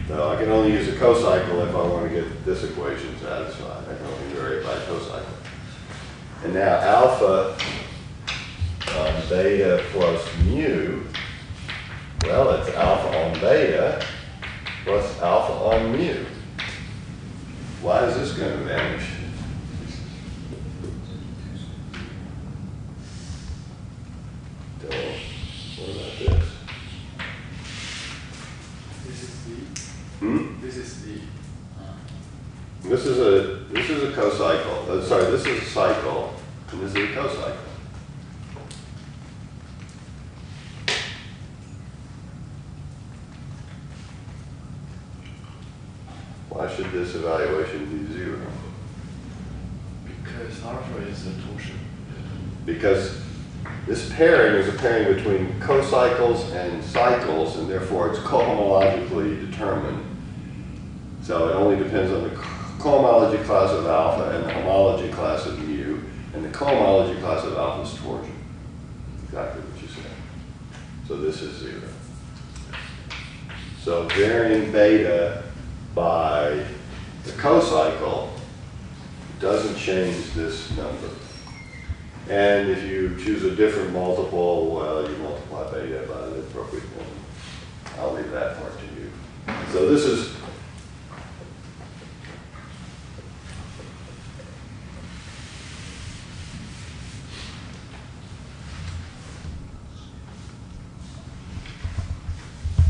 So I can only use a cocycle if I want to get this equation satisfied. I can only vary it by cocycle. And now alpha on beta plus mu, well, it's alpha on beta plus alpha on mu. Why is this going to vanish? What about this? Hmm? This is the. Uh, this is a this is a cocycle. Uh, sorry, this is a cycle, and this is a cocycle. Why should this evaluation be zero? Because alpha is a torsion. Because this pairing is a pairing between cocycles and cycles, and therefore it's cohomologically determined. So it only depends on the cohomology class of alpha and the homology class of mu, and the cohomology class of alpha is torsion. Exactly what you said. So this is zero. So varying beta by the cocycle doesn't change this number. And if you choose a different multiple, well, you multiply beta by the appropriate one. I'll leave that part to you. So this is,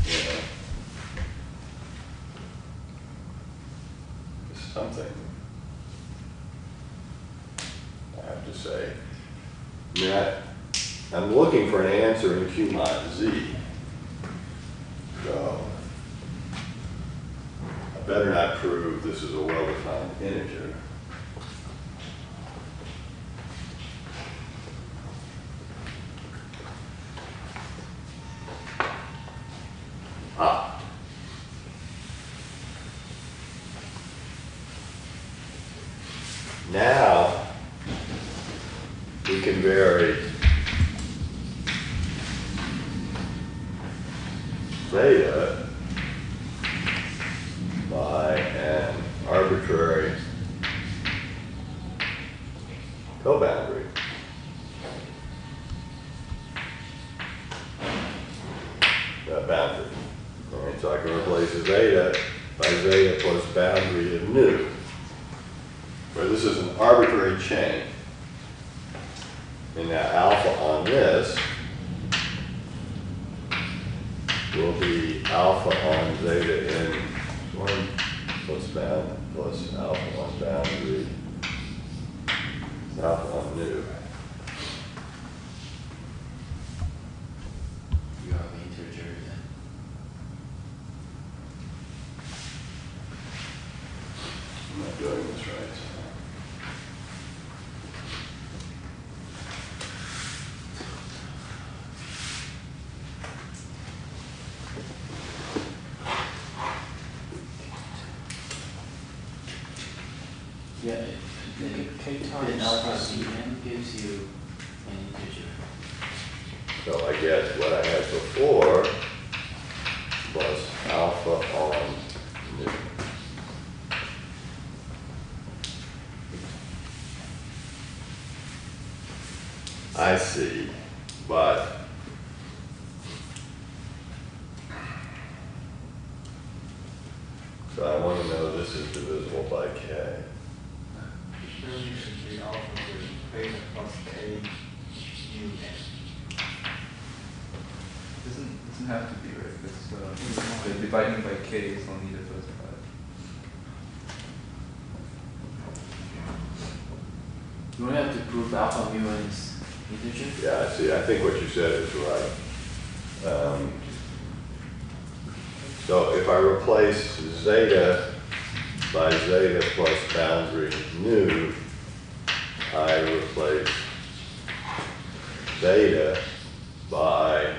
yeah, it's something I have to say. I mean, I, I'm looking for an answer in Q mod Z. So I better not prove this is a well-defined integer. Ah. Now we can vary theta by an arbitrary coboundary. That boundary. Well, so I can replace zeta by zeta plus boundary of nu, where this is an arbitrary chain. And now alpha on this will be alpha on zeta in one plus bound plus alpha on boundary, alpha on nu. You have the integer then. I'm not doing this right. Yeah, k times alpha cm gives you an integer. So I guess what I had before was alpha on nu. I see, but so I want to know this is divisible by k. Surely it should be alpha with beta plus k u n. Doesn't doesn't have to be right. It's, uh, it's the dividing by k is only the first part. You don't have to prove alpha mu n is integer. Yeah, I see. I think what you said is right. Um, so if I replace zeta by zeta plus boundary nu, I replace zeta by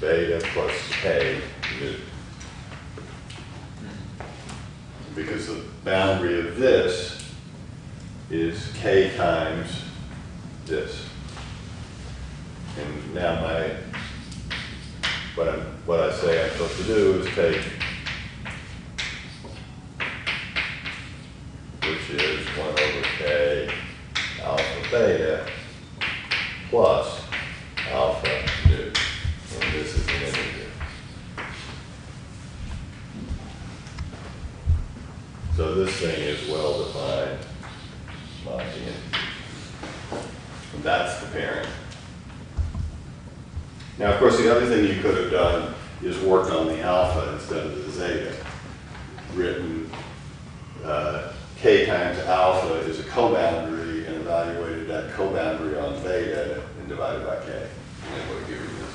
beta plus k nu. Because the boundary of this is k times this. And now my what, I'm, what I say I'm supposed to do is take, which is one over k alpha beta plus alpha nu. And this is an integer. So this thing is well defined by the integer. And that's the parent. Now, of course, the other thing you could have done is worked on the alpha instead of the zeta. Written uh, k times alpha is a co-boundary and evaluated that co-boundary on beta and divided by k. And that would give you this.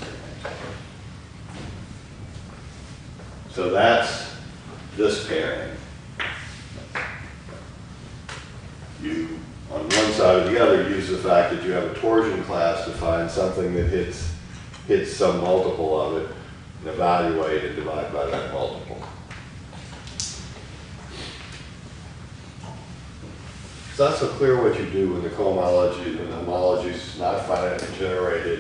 So that's this pairing. You, on one side or the other, use the fact that you have a torsion class to find something that hits hits some multiple of it and evaluate and divide by that multiple. It's not so clear what you do when the cohomology and the homology is not finitely generated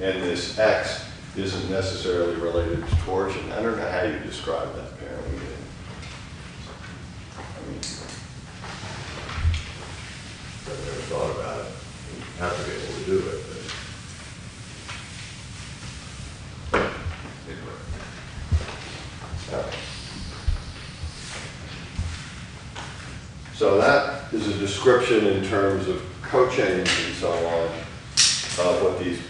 and this X isn't necessarily related to torsion. I don't know how you describe that pairing. I mean, I've never thought about it. You have to be able to do it. So that is a description in terms of cochains and so on of what these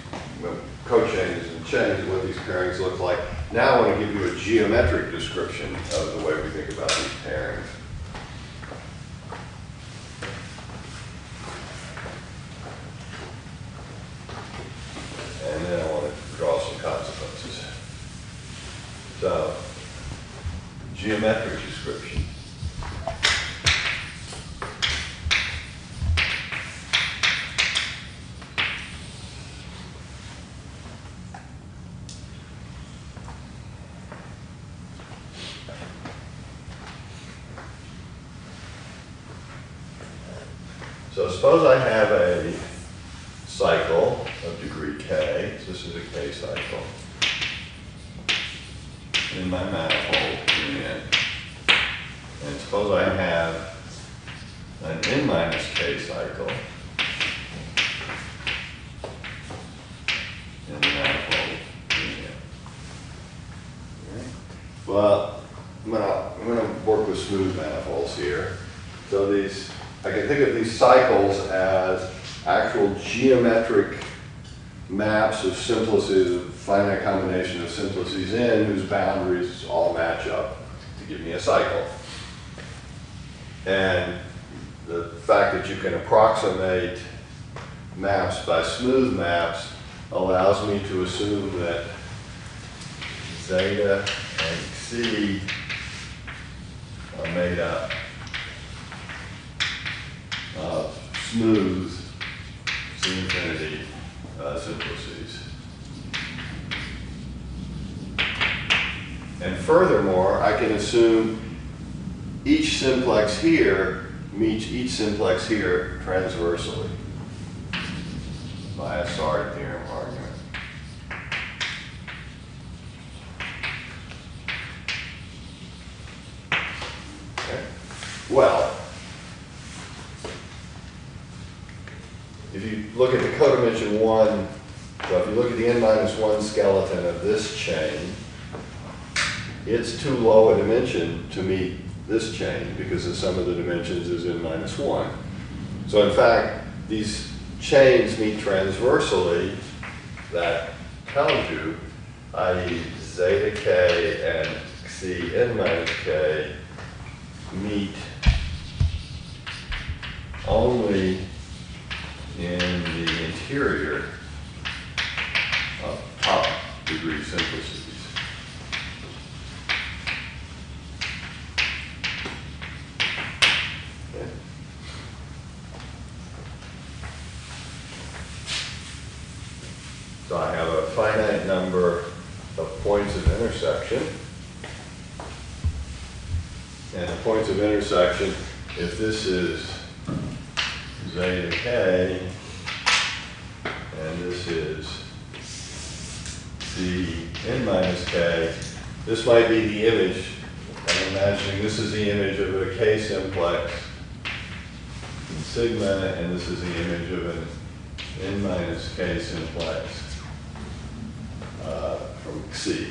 cochains and chains and what these pairings look like. Now I want to give you a geometric description of the way we think about these pairings. And then I want to draw some consequences. So, geometric description. So suppose I have a cycle of degree k. So this is a k cycle in my manifold unit. And suppose I have an n minus k cycle in the manifold unit. Okay. Well, I'm gonna, I'm gonna work with smooth manifolds here. So these, I can think of these cycles as actual geometric maps of simplices, of finite combination of simplices in whose boundaries all match up to give me a cycle. And the fact that you can approximate maps by smooth maps allows me to assume that zeta and xi are made up of smooth z infinity uh, simplices. And furthermore, I can assume each simplex here meets each simplex here transversally by a Sard theorem argument. Okay. Well, if you look at the codimension one, so if you look at the n minus one skeleton of this chain, it's too low a dimension to meet this chain because the sum of the dimensions is n minus one. So in fact, these chains meet transversally. That tells you, that is zeta k and xi n minus k meet only in the interior of top degree simplices. So I have a finite number of points of intersection. And the points of intersection, if this is zeta k, and this is z n minus k, this might be the image. I'm imagining this is the image of a k simplex sigma, and this is the image of an n minus k simplex. Uh, from xi.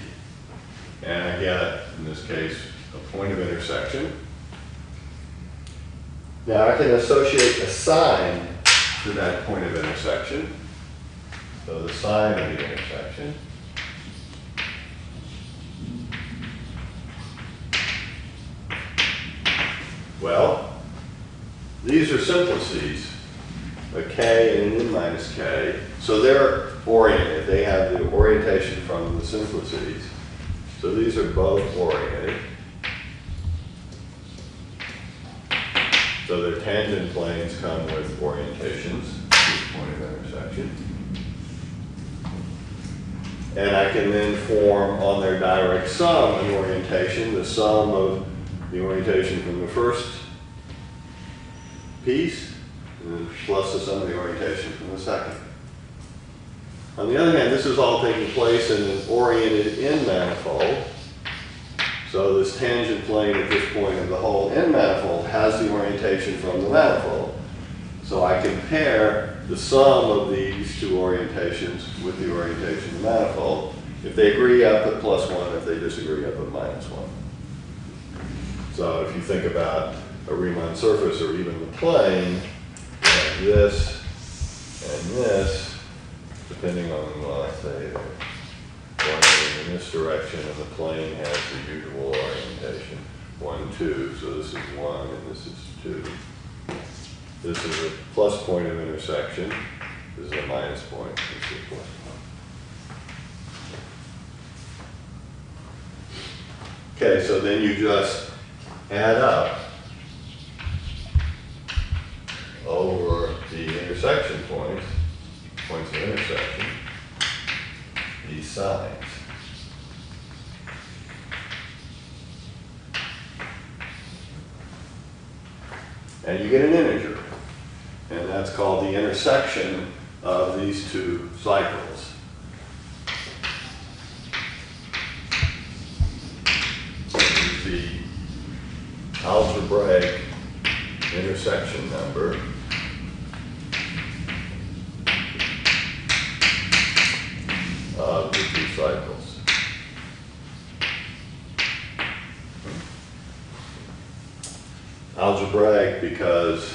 And I get, in this case, a point of intersection. Now I can associate a sign to that point of intersection. So the sign of the intersection. Well, these are simplices, a k and n minus k. So they're oriented. They have the orientation from the simplices. So these are both oriented. So their tangent planes come with orientations to the point of intersection. And I can then form on their direct sum an orientation, the sum of the orientation from the first piece and plus the sum of the orientation from the second. On the other hand, this is all taking place in an oriented n manifold. So this tangent plane at this point of the whole n manifold has the orientation from the manifold. So I compare the sum of these two orientations with the orientation of the manifold. If they agree up at plus one, if they disagree up at minus one. So if you think about a Riemann surface or even the plane, like this and this, depending on, well, I say, one in this direction, and the plane has the usual orientation, one, two, so this is one, and this is two. This is a plus point of intersection, this is a minus point, this is a plus point. Okay, so then you just add up over the intersection points, points of intersection, these signs. And you get an integer. And that's called the intersection of these two cycles. This is the algebraic intersection number of the two cycles. algebraic because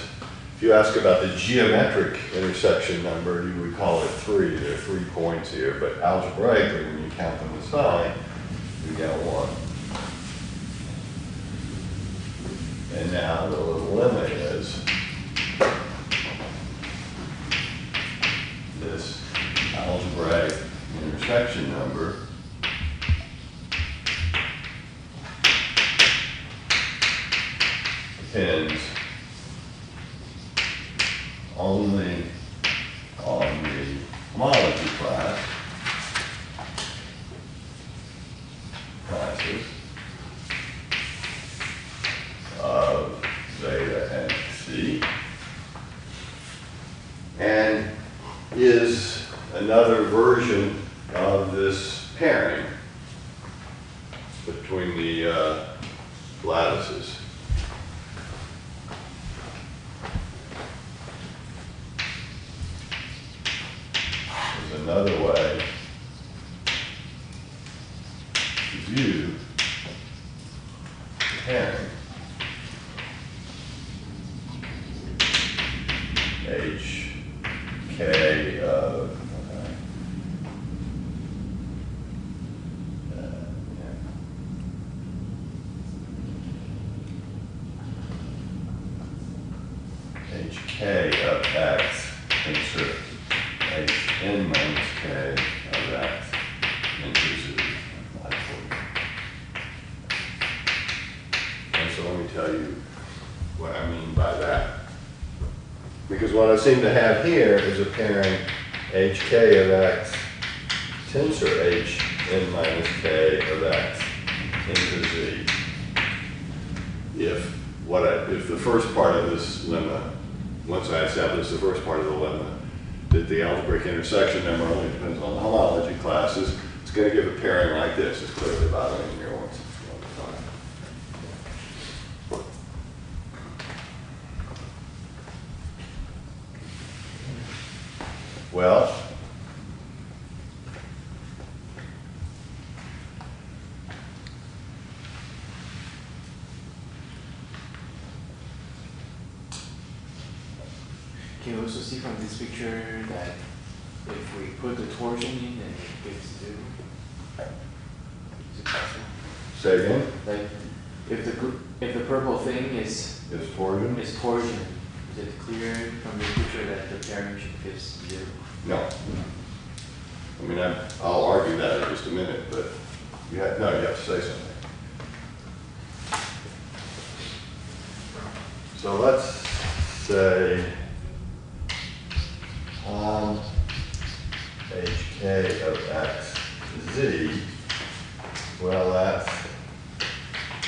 if you ask about the geometric intersection number, you would call it three. There are three points here, but algebraically, when you count them aside, you get one. And now the little limit is this algebraic intersection number depends only on the homology class classes of zeta and c, and is another version of this pairing between the uh, lattices. Another way to view the pairing H K of okay. uh, yeah. H K of X insert H n minus k of x inclusive of I four. And so let me tell you what I mean by that. Because what I seem to have here is a pairing hk of x tensor h n minus k of x into z. If what I, if the first part of this lemma, once I establish the first part of the lemma, that the algebraic intersection number only depends on the homology classes, it's going to give a pairing like this. It's clearly bothering here once it's one time. Well, can you also see from this picture that if we put the torsion in, then it gives two? Is it possible? Say again? Like, if the, if the purple thing is is torsion? Is torsion. Is it clear from this picture that the pairing gives zero? No. I mean, I'm, I'll argue that in just a minute, but you have, no, you have to say something. So let's say on hk of x z, well, that's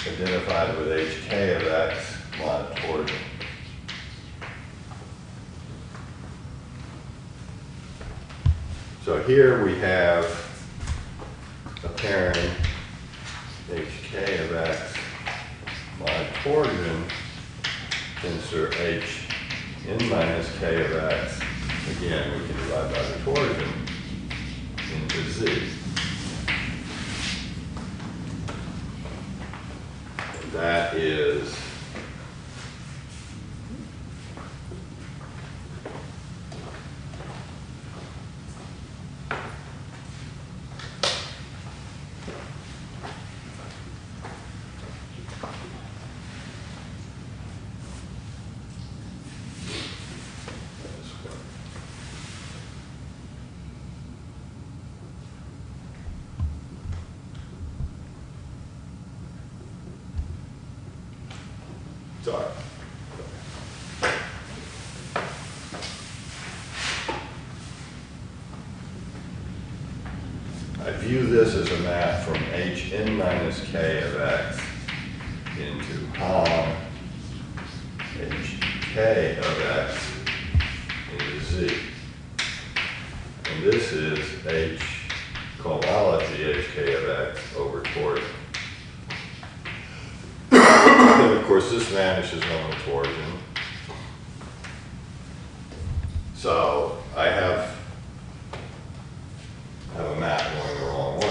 identified with hk of x mod torsion. So here we have a pairing hk of x mod torsion tensor h n minus k of x. Again, we can divide by the torsion into z. And that is k of x into half hk of x into z. And this is h cohomology hk of x over torsion. And of course this vanishes on the torsion. So I have, have a map going the wrong way.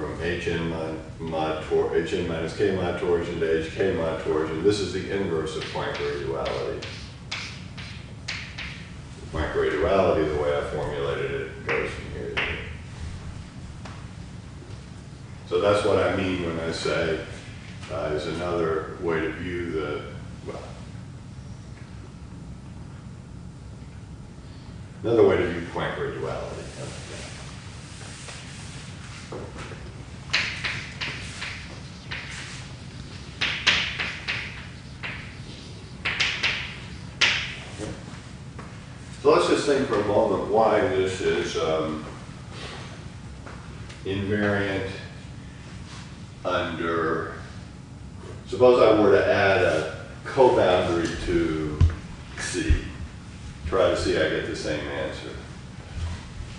from Hn mod, mod tor, Hn minus K mod torsion to H K mod torsion. This is the inverse of Poincaré duality. Poincaré duality, the way I formulated it, goes from here to here. So that's what I mean when I say uh, is another way to view the, well, another way to view Poincaré duality. So let's just think for a moment why this is um, invariant under, suppose I were to add a co-boundary to C. Try to see I get the same answer.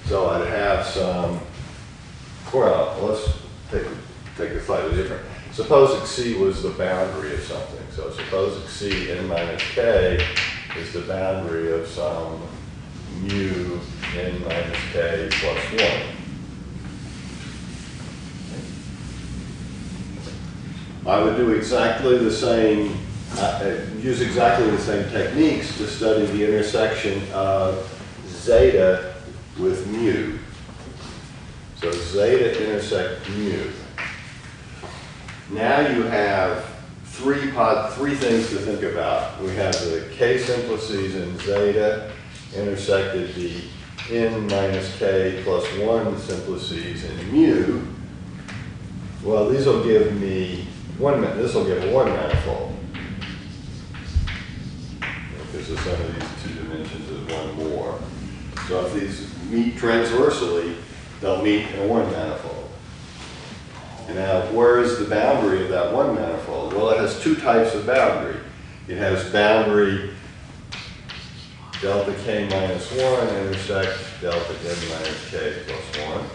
So I'd have some, well, let's take, take it slightly different. Supposing C was the boundary of something. So supposing C n minus k is the boundary of some mu n minus k plus one. I would do exactly the same, uh, use exactly the same techniques to study the intersection of zeta with mu. So zeta intersect mu. Now you have Three, pod, three things to think about. We have the k simplices in zeta intersected the n minus k plus one simplices in mu. Well, these will give me one. This will give one manifold because the sum of these two dimensions is one more. So if these meet transversally, they'll meet in one manifold. Now, where is the boundary of that one manifold? Well, it has two types of boundary. It has boundary delta k minus one intersect delta n minus k plus one.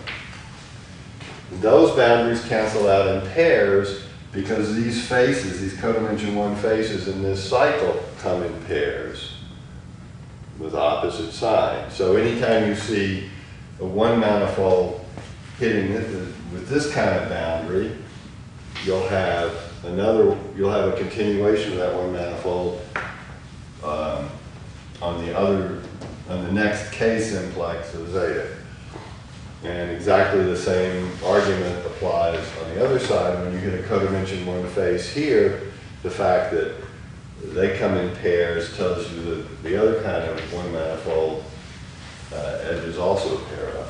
And those boundaries cancel out in pairs because these faces, these codimension one faces in this cycle, come in pairs with opposite signs. So anytime you see a one manifold hitting this, with this kind of boundary, you'll have another. You'll have a continuation of that one manifold um, on the other, on the next k simplex of zeta, and exactly the same argument applies on the other side. When you hit a codimension one face here, the fact that they come in pairs tells you that the other kind of one manifold uh, edge is also a pair up.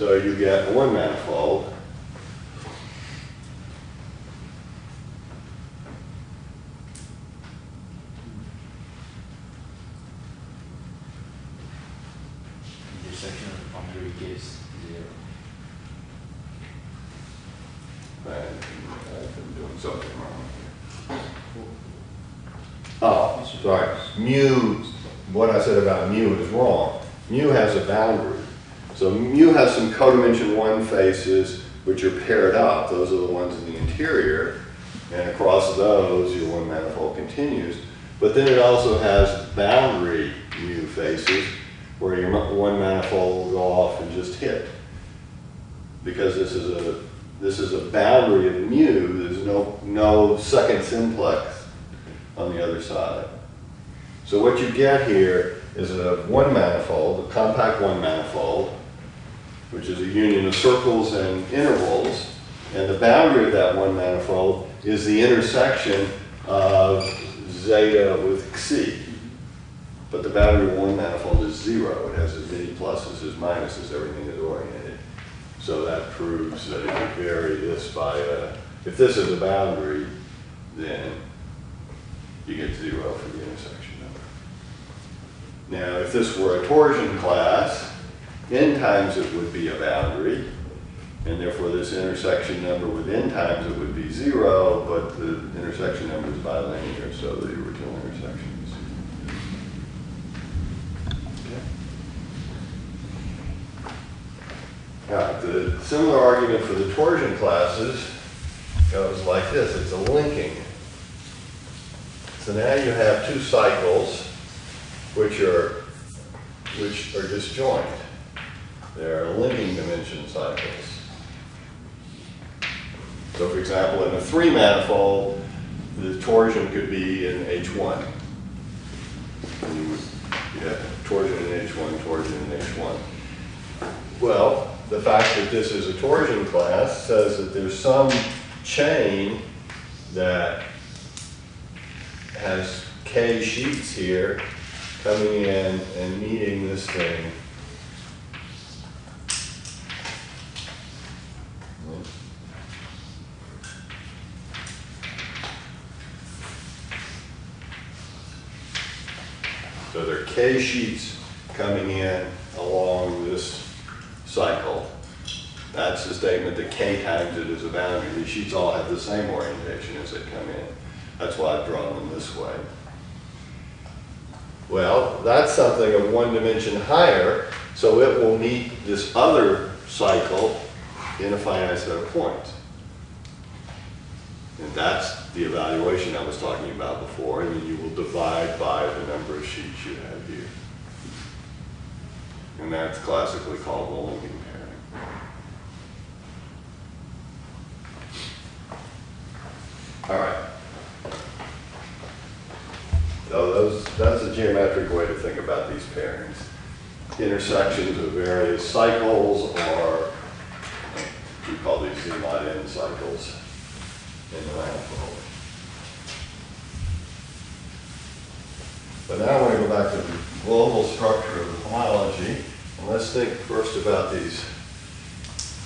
So you get one manifold. Intersection of the boundary gives zero. I've been doing something wrong here. Oh, sorry. Mu, what I said about mu is wrong. Mu has a boundary. So mu has some codimension one faces which are paired up. Those are the ones in the interior. And across those, your one manifold continues. But then it also has boundary mu faces where your one manifold will go off and just hit. Because this is a, this is a boundary of mu. There's no, no second simplex on the other side. So what you get here is a one manifold, a compact one manifold, which is a union of circles and intervals, and the boundary of that one manifold is the intersection of zeta with xi. But the boundary of one manifold is zero. It has as many pluses as minuses, everything is oriented. So that proves that if you vary this by a, if this is a boundary, then you get zero for the intersection number. Now, if this were a torsion class, n times it would be a boundary, and therefore this intersection number with n times it would be zero, but the intersection number is bilinear, so the original intersection is zero. Okay. Now, the similar argument for the torsion classes goes like this. It's a linking. So now you have two cycles which are, which are disjoint. They're linking dimension cycles. So for example, in a three manifold, the torsion could be in H one. And you would, yeah, torsion in H one, torsion in H one. Well, the fact that this is a torsion class says that there's some chain that has K sheets here coming in and meeting this thing. So there are K sheets coming in along this cycle. That's the statement that K times it is a boundary. These sheets all have the same orientation as they come in. That's why I've drawn them this way. Well, that's something of one dimension higher, so it will meet this other cycle in a finite set of points. And that's the evaluation I was talking about before, and then you will divide by the number of sheets you have here. And that's classically called Rollingham pairing. All right. So those, that's a geometric way to think about these pairings. Intersections of various cycles, or we call these Z mod N cycles in the manifold. But now I want to go back to the global structure of the homology, and let's think first about these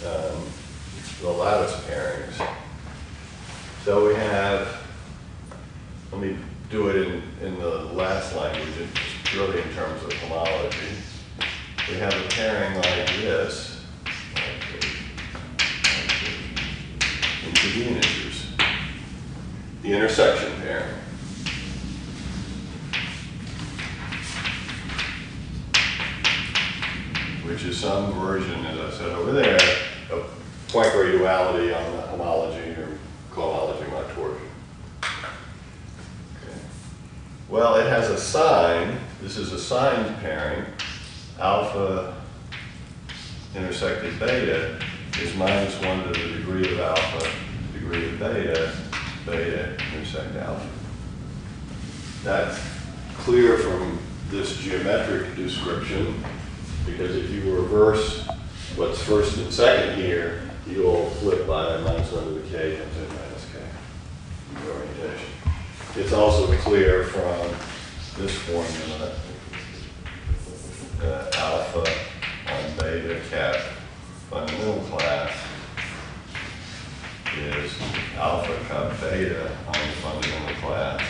um, the lattice pairings. So we have, let me do it in, in the last language, it's really in terms of homology. We have a pairing like this, like this, like this, into the integers. The intersection pairing. Which is some version, as I said over there, of Poincaré duality on the homology or cohomology on torsion. Okay. Well, it has a sign. This is a signed pairing. Alpha intersected beta is minus one to the degree of alpha, degree of beta. Beta intersect alpha. That's clear from this geometric description, because if you reverse what's first and second here, you'll flip by minus one to the k times n minus k in the orientation. It's also clear from this formula, uh, alpha on beta cap fundamental class is alpha cup beta on the fundamental class,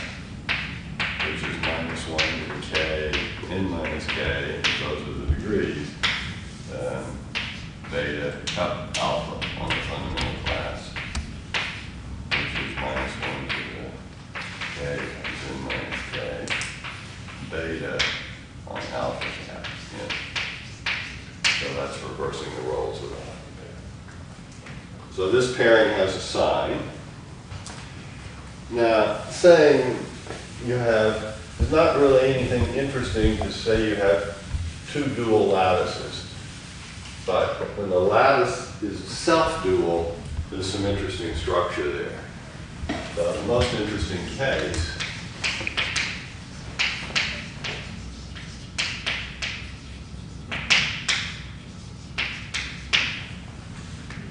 which is minus one to the k, n minus k, those are the degrees, um, beta cup alpha on the fundamental class, which is minus one to the k, n minus k, beta on alpha cap, yeah. So that's reversing the roles of alpha. So this pairing has a sign. Now, saying you have, there's not really anything interesting to say you have two dual lattices. But when the lattice is self-dual, there's some interesting structure there. The most interesting case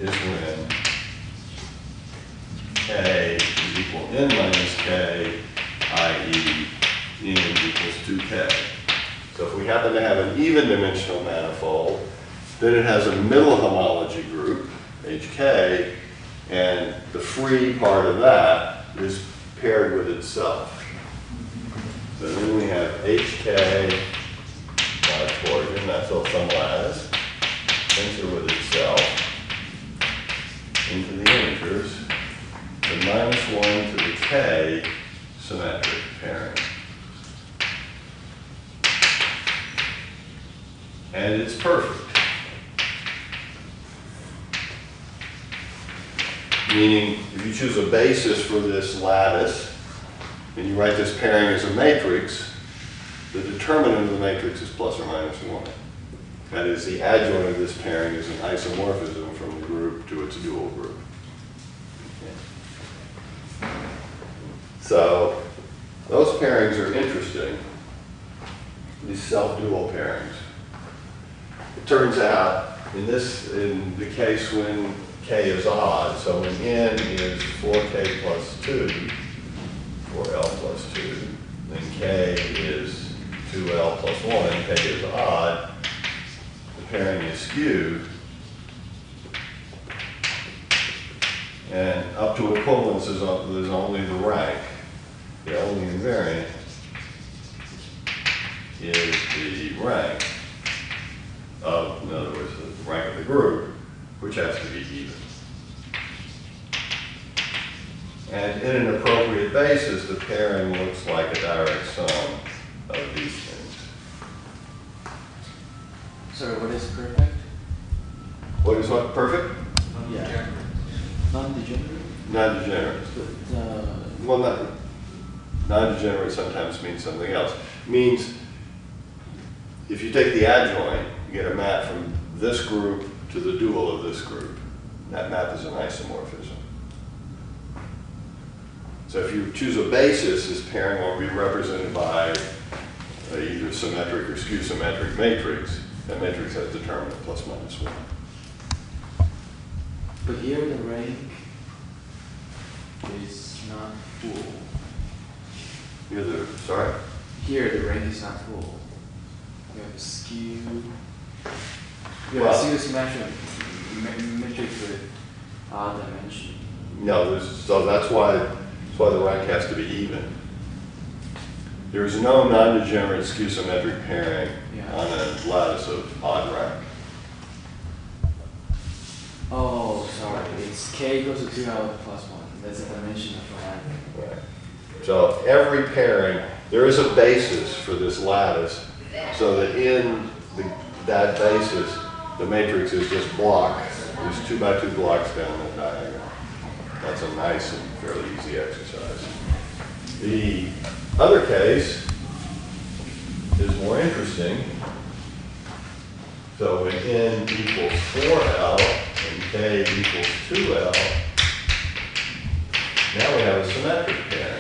is when k is equal n minus k, that is n equals two k. So if we happen to have an even dimensional manifold, then it has a middle homology group, H K, and the free part of that is paired with itself. So then we have H K by torsion, that's also some lattice, tensor with itself, into the integers, the minus one to the k symmetric pairing. And it's perfect. Meaning, if you choose a basis for this lattice, and you write this pairing as a matrix, the determinant of the matrix is plus or minus one. That is, the adjoint of this pairing is an isomorphism from the group to its dual group. So those pairings are interesting, these self-dual pairings. It turns out in this, in the case when k is odd, so when n is four k plus two, four l plus two, then k is two l plus one, k is odd, the pairing is skewed, and up to equivalence is there's only the rank. The only invariant is the rank of, in other words, the rank of the group, which has to be even. And in an appropriate basis, the pairing looks like a direct sum of these things. Sorry, what is perfect? What is what perfect? Non-degenerate. Non-degenerate? Non-degenerate. But, uh, well, not. Non-degenerate sometimes means something else. Means if you take the adjoint, you get a map from this group to the dual of this group. That map is an isomorphism. So if you choose a basis, this pairing will be represented by either symmetric or skew symmetric matrix. That matrix has determinant plus minus one. But here the rank is not dual. Here the, sorry? Here the rank is not full. You have a skew. You have well, a skew symmetric matrix with odd dimension. No, there's, so that's why that's why the rank has to be even. There is no non-degenerate skew symmetric pairing yeah. on a lattice of odd rank. Oh, sorry. It's k equals to two L plus one. That's a dimension of the rank. Right. So every pairing, there is a basis for this lattice, so that in the, that basis, the matrix is just blocks, there's two by two blocks down the diagonal. That's a nice and fairly easy exercise. The other case is more interesting. So when n equals four L and k equals two L, now we have a symmetric pairing.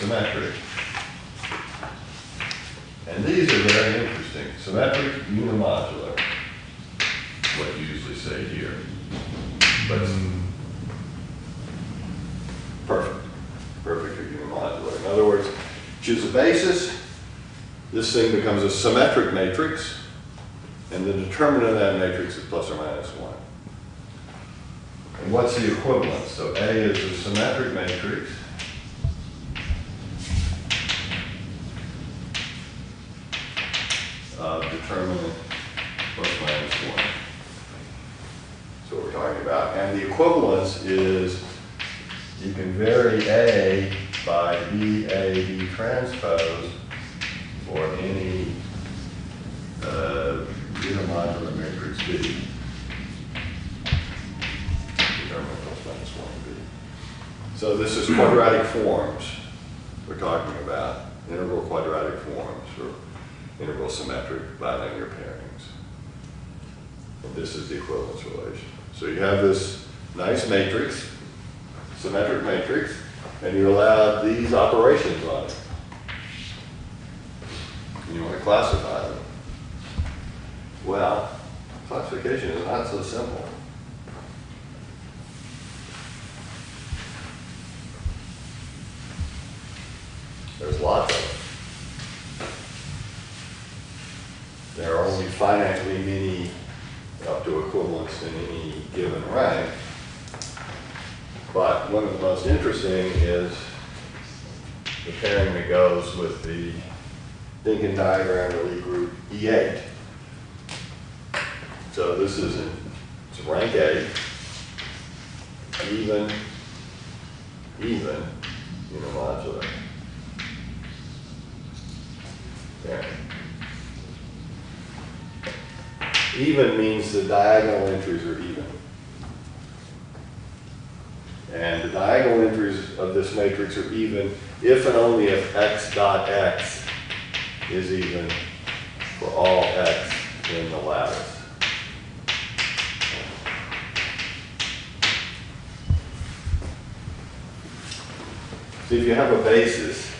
Symmetric. And these are very interesting. Symmetric unimodular, what you usually say here. But perfect. Perfect or unimodular. In other words, choose a basis, this thing becomes a symmetric matrix, and the determinant of that matrix is plus or minus one. And what's the equivalence? So A is a symmetric matrix. Uh, determinant plus minus one. So we're talking about, and the equivalence is you can vary A by B A B transpose for any uh, unimodular matrix B. Determinant plus minus one B. So this is quadratic forms we're talking about, integral quadratic forms. Or integral symmetric bilinear pairings. And this is the equivalence relation. So you have this nice matrix, symmetric matrix, and you allow these operations on it. And you want to classify them. Well, classification is not so simple. There's lots of them. There are only finitely many up to equivalence in any given rank. But one of the most interesting is the pairing that goes with the Dynkin diagram of the group E eight. So this is in, it's rank eight, even, even unimodular. There. Even means the diagonal entries are even. And the diagonal entries of this matrix are even if and only if x dot x is even for all x in the lattice. So if you have a basis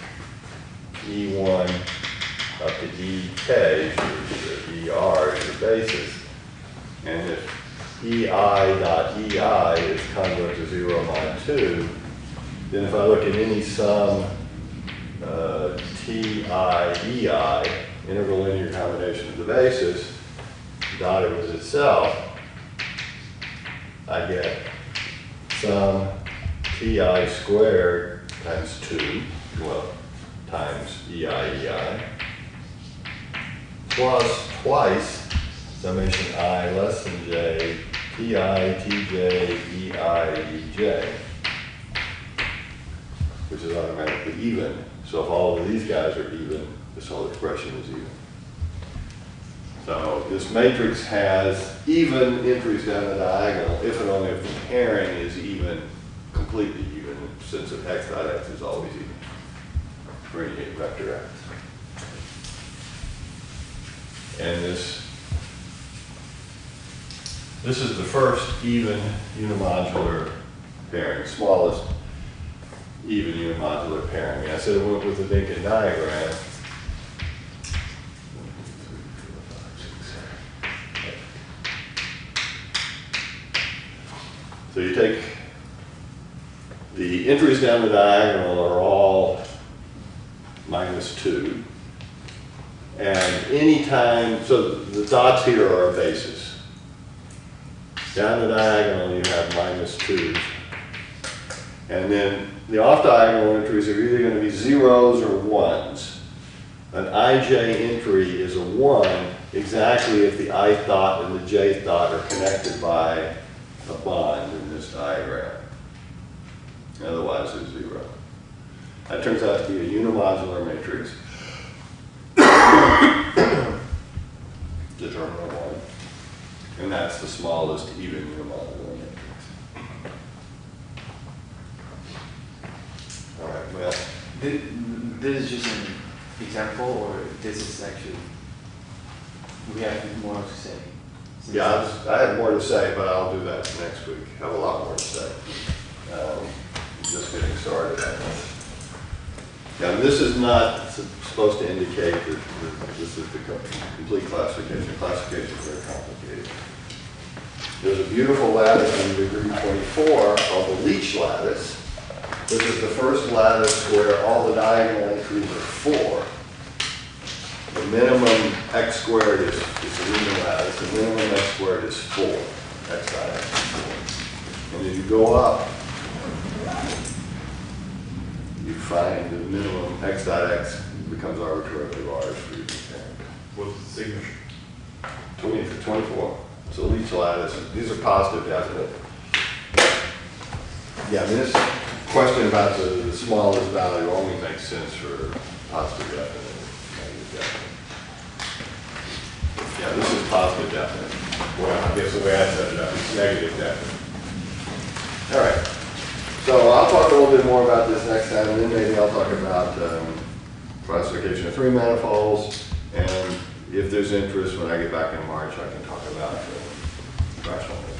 E one up to E K, E R is your basis, and if E I dot E I is congruent to zero mod two, then if I look at any sum uh, T I E I, interlinear combination of the basis, dotted with itself, I get sum T I squared times two, well, times E I E I, plus twice summation I less than j, T I, T J, E I, E J, which is automatically even. So if all of these guys are even, this whole expression is even. So this matrix has even entries down the diagonal if and only if the pairing is even, completely even, since of x dot x is always even for any vector x. And this, this is the first even unimodular pairing, smallest even unimodular pairing. I said it went with the Dynkin diagram. So you take the entries down the diagonal are all minus two, and any time, so the dots here are a basis. Down the diagonal you have minus two, and then the off-diagonal entries are either going to be zeros or ones. An I J entry is a one exactly if the I-th dot and the J-th dot are connected by a bond in this diagram. Otherwise, it's zero. That turns out to be a unimodular matrix. Determinant one. And that's the smallest even unimodular matrix. All right, well. This, this is just an example, or this is actually, we have more to say? Yeah, I have more to say, but I'll do that next week. I have a lot more to say. Um, just getting started on this. Now, this is not supposed to indicate that, that this is the complete classification. Classifications are complicated. There's a beautiful lattice in degree twenty-four called the Leech lattice. This is the first lattice where all the diagonal entries are four. The minimum x squared is, it's a Riemann lattice, the minimum x squared is four, x dot x is four. And as you go up, you find the minimum x dot x becomes arbitrarily large for you to think. What's the signature? twenty to twenty-four. So Leech lattice, these are positive definite. Yeah, I mean, this question about the, the smallest value only makes sense for positive definite. Yeah, this is positive definite. Well, I guess the way I set it up is negative definite. All right. So I'll talk a little bit more about this next time, and then maybe I'll talk about um, classification of three manifolds. And if there's interest, when I get back in March, I can talk about um, rational.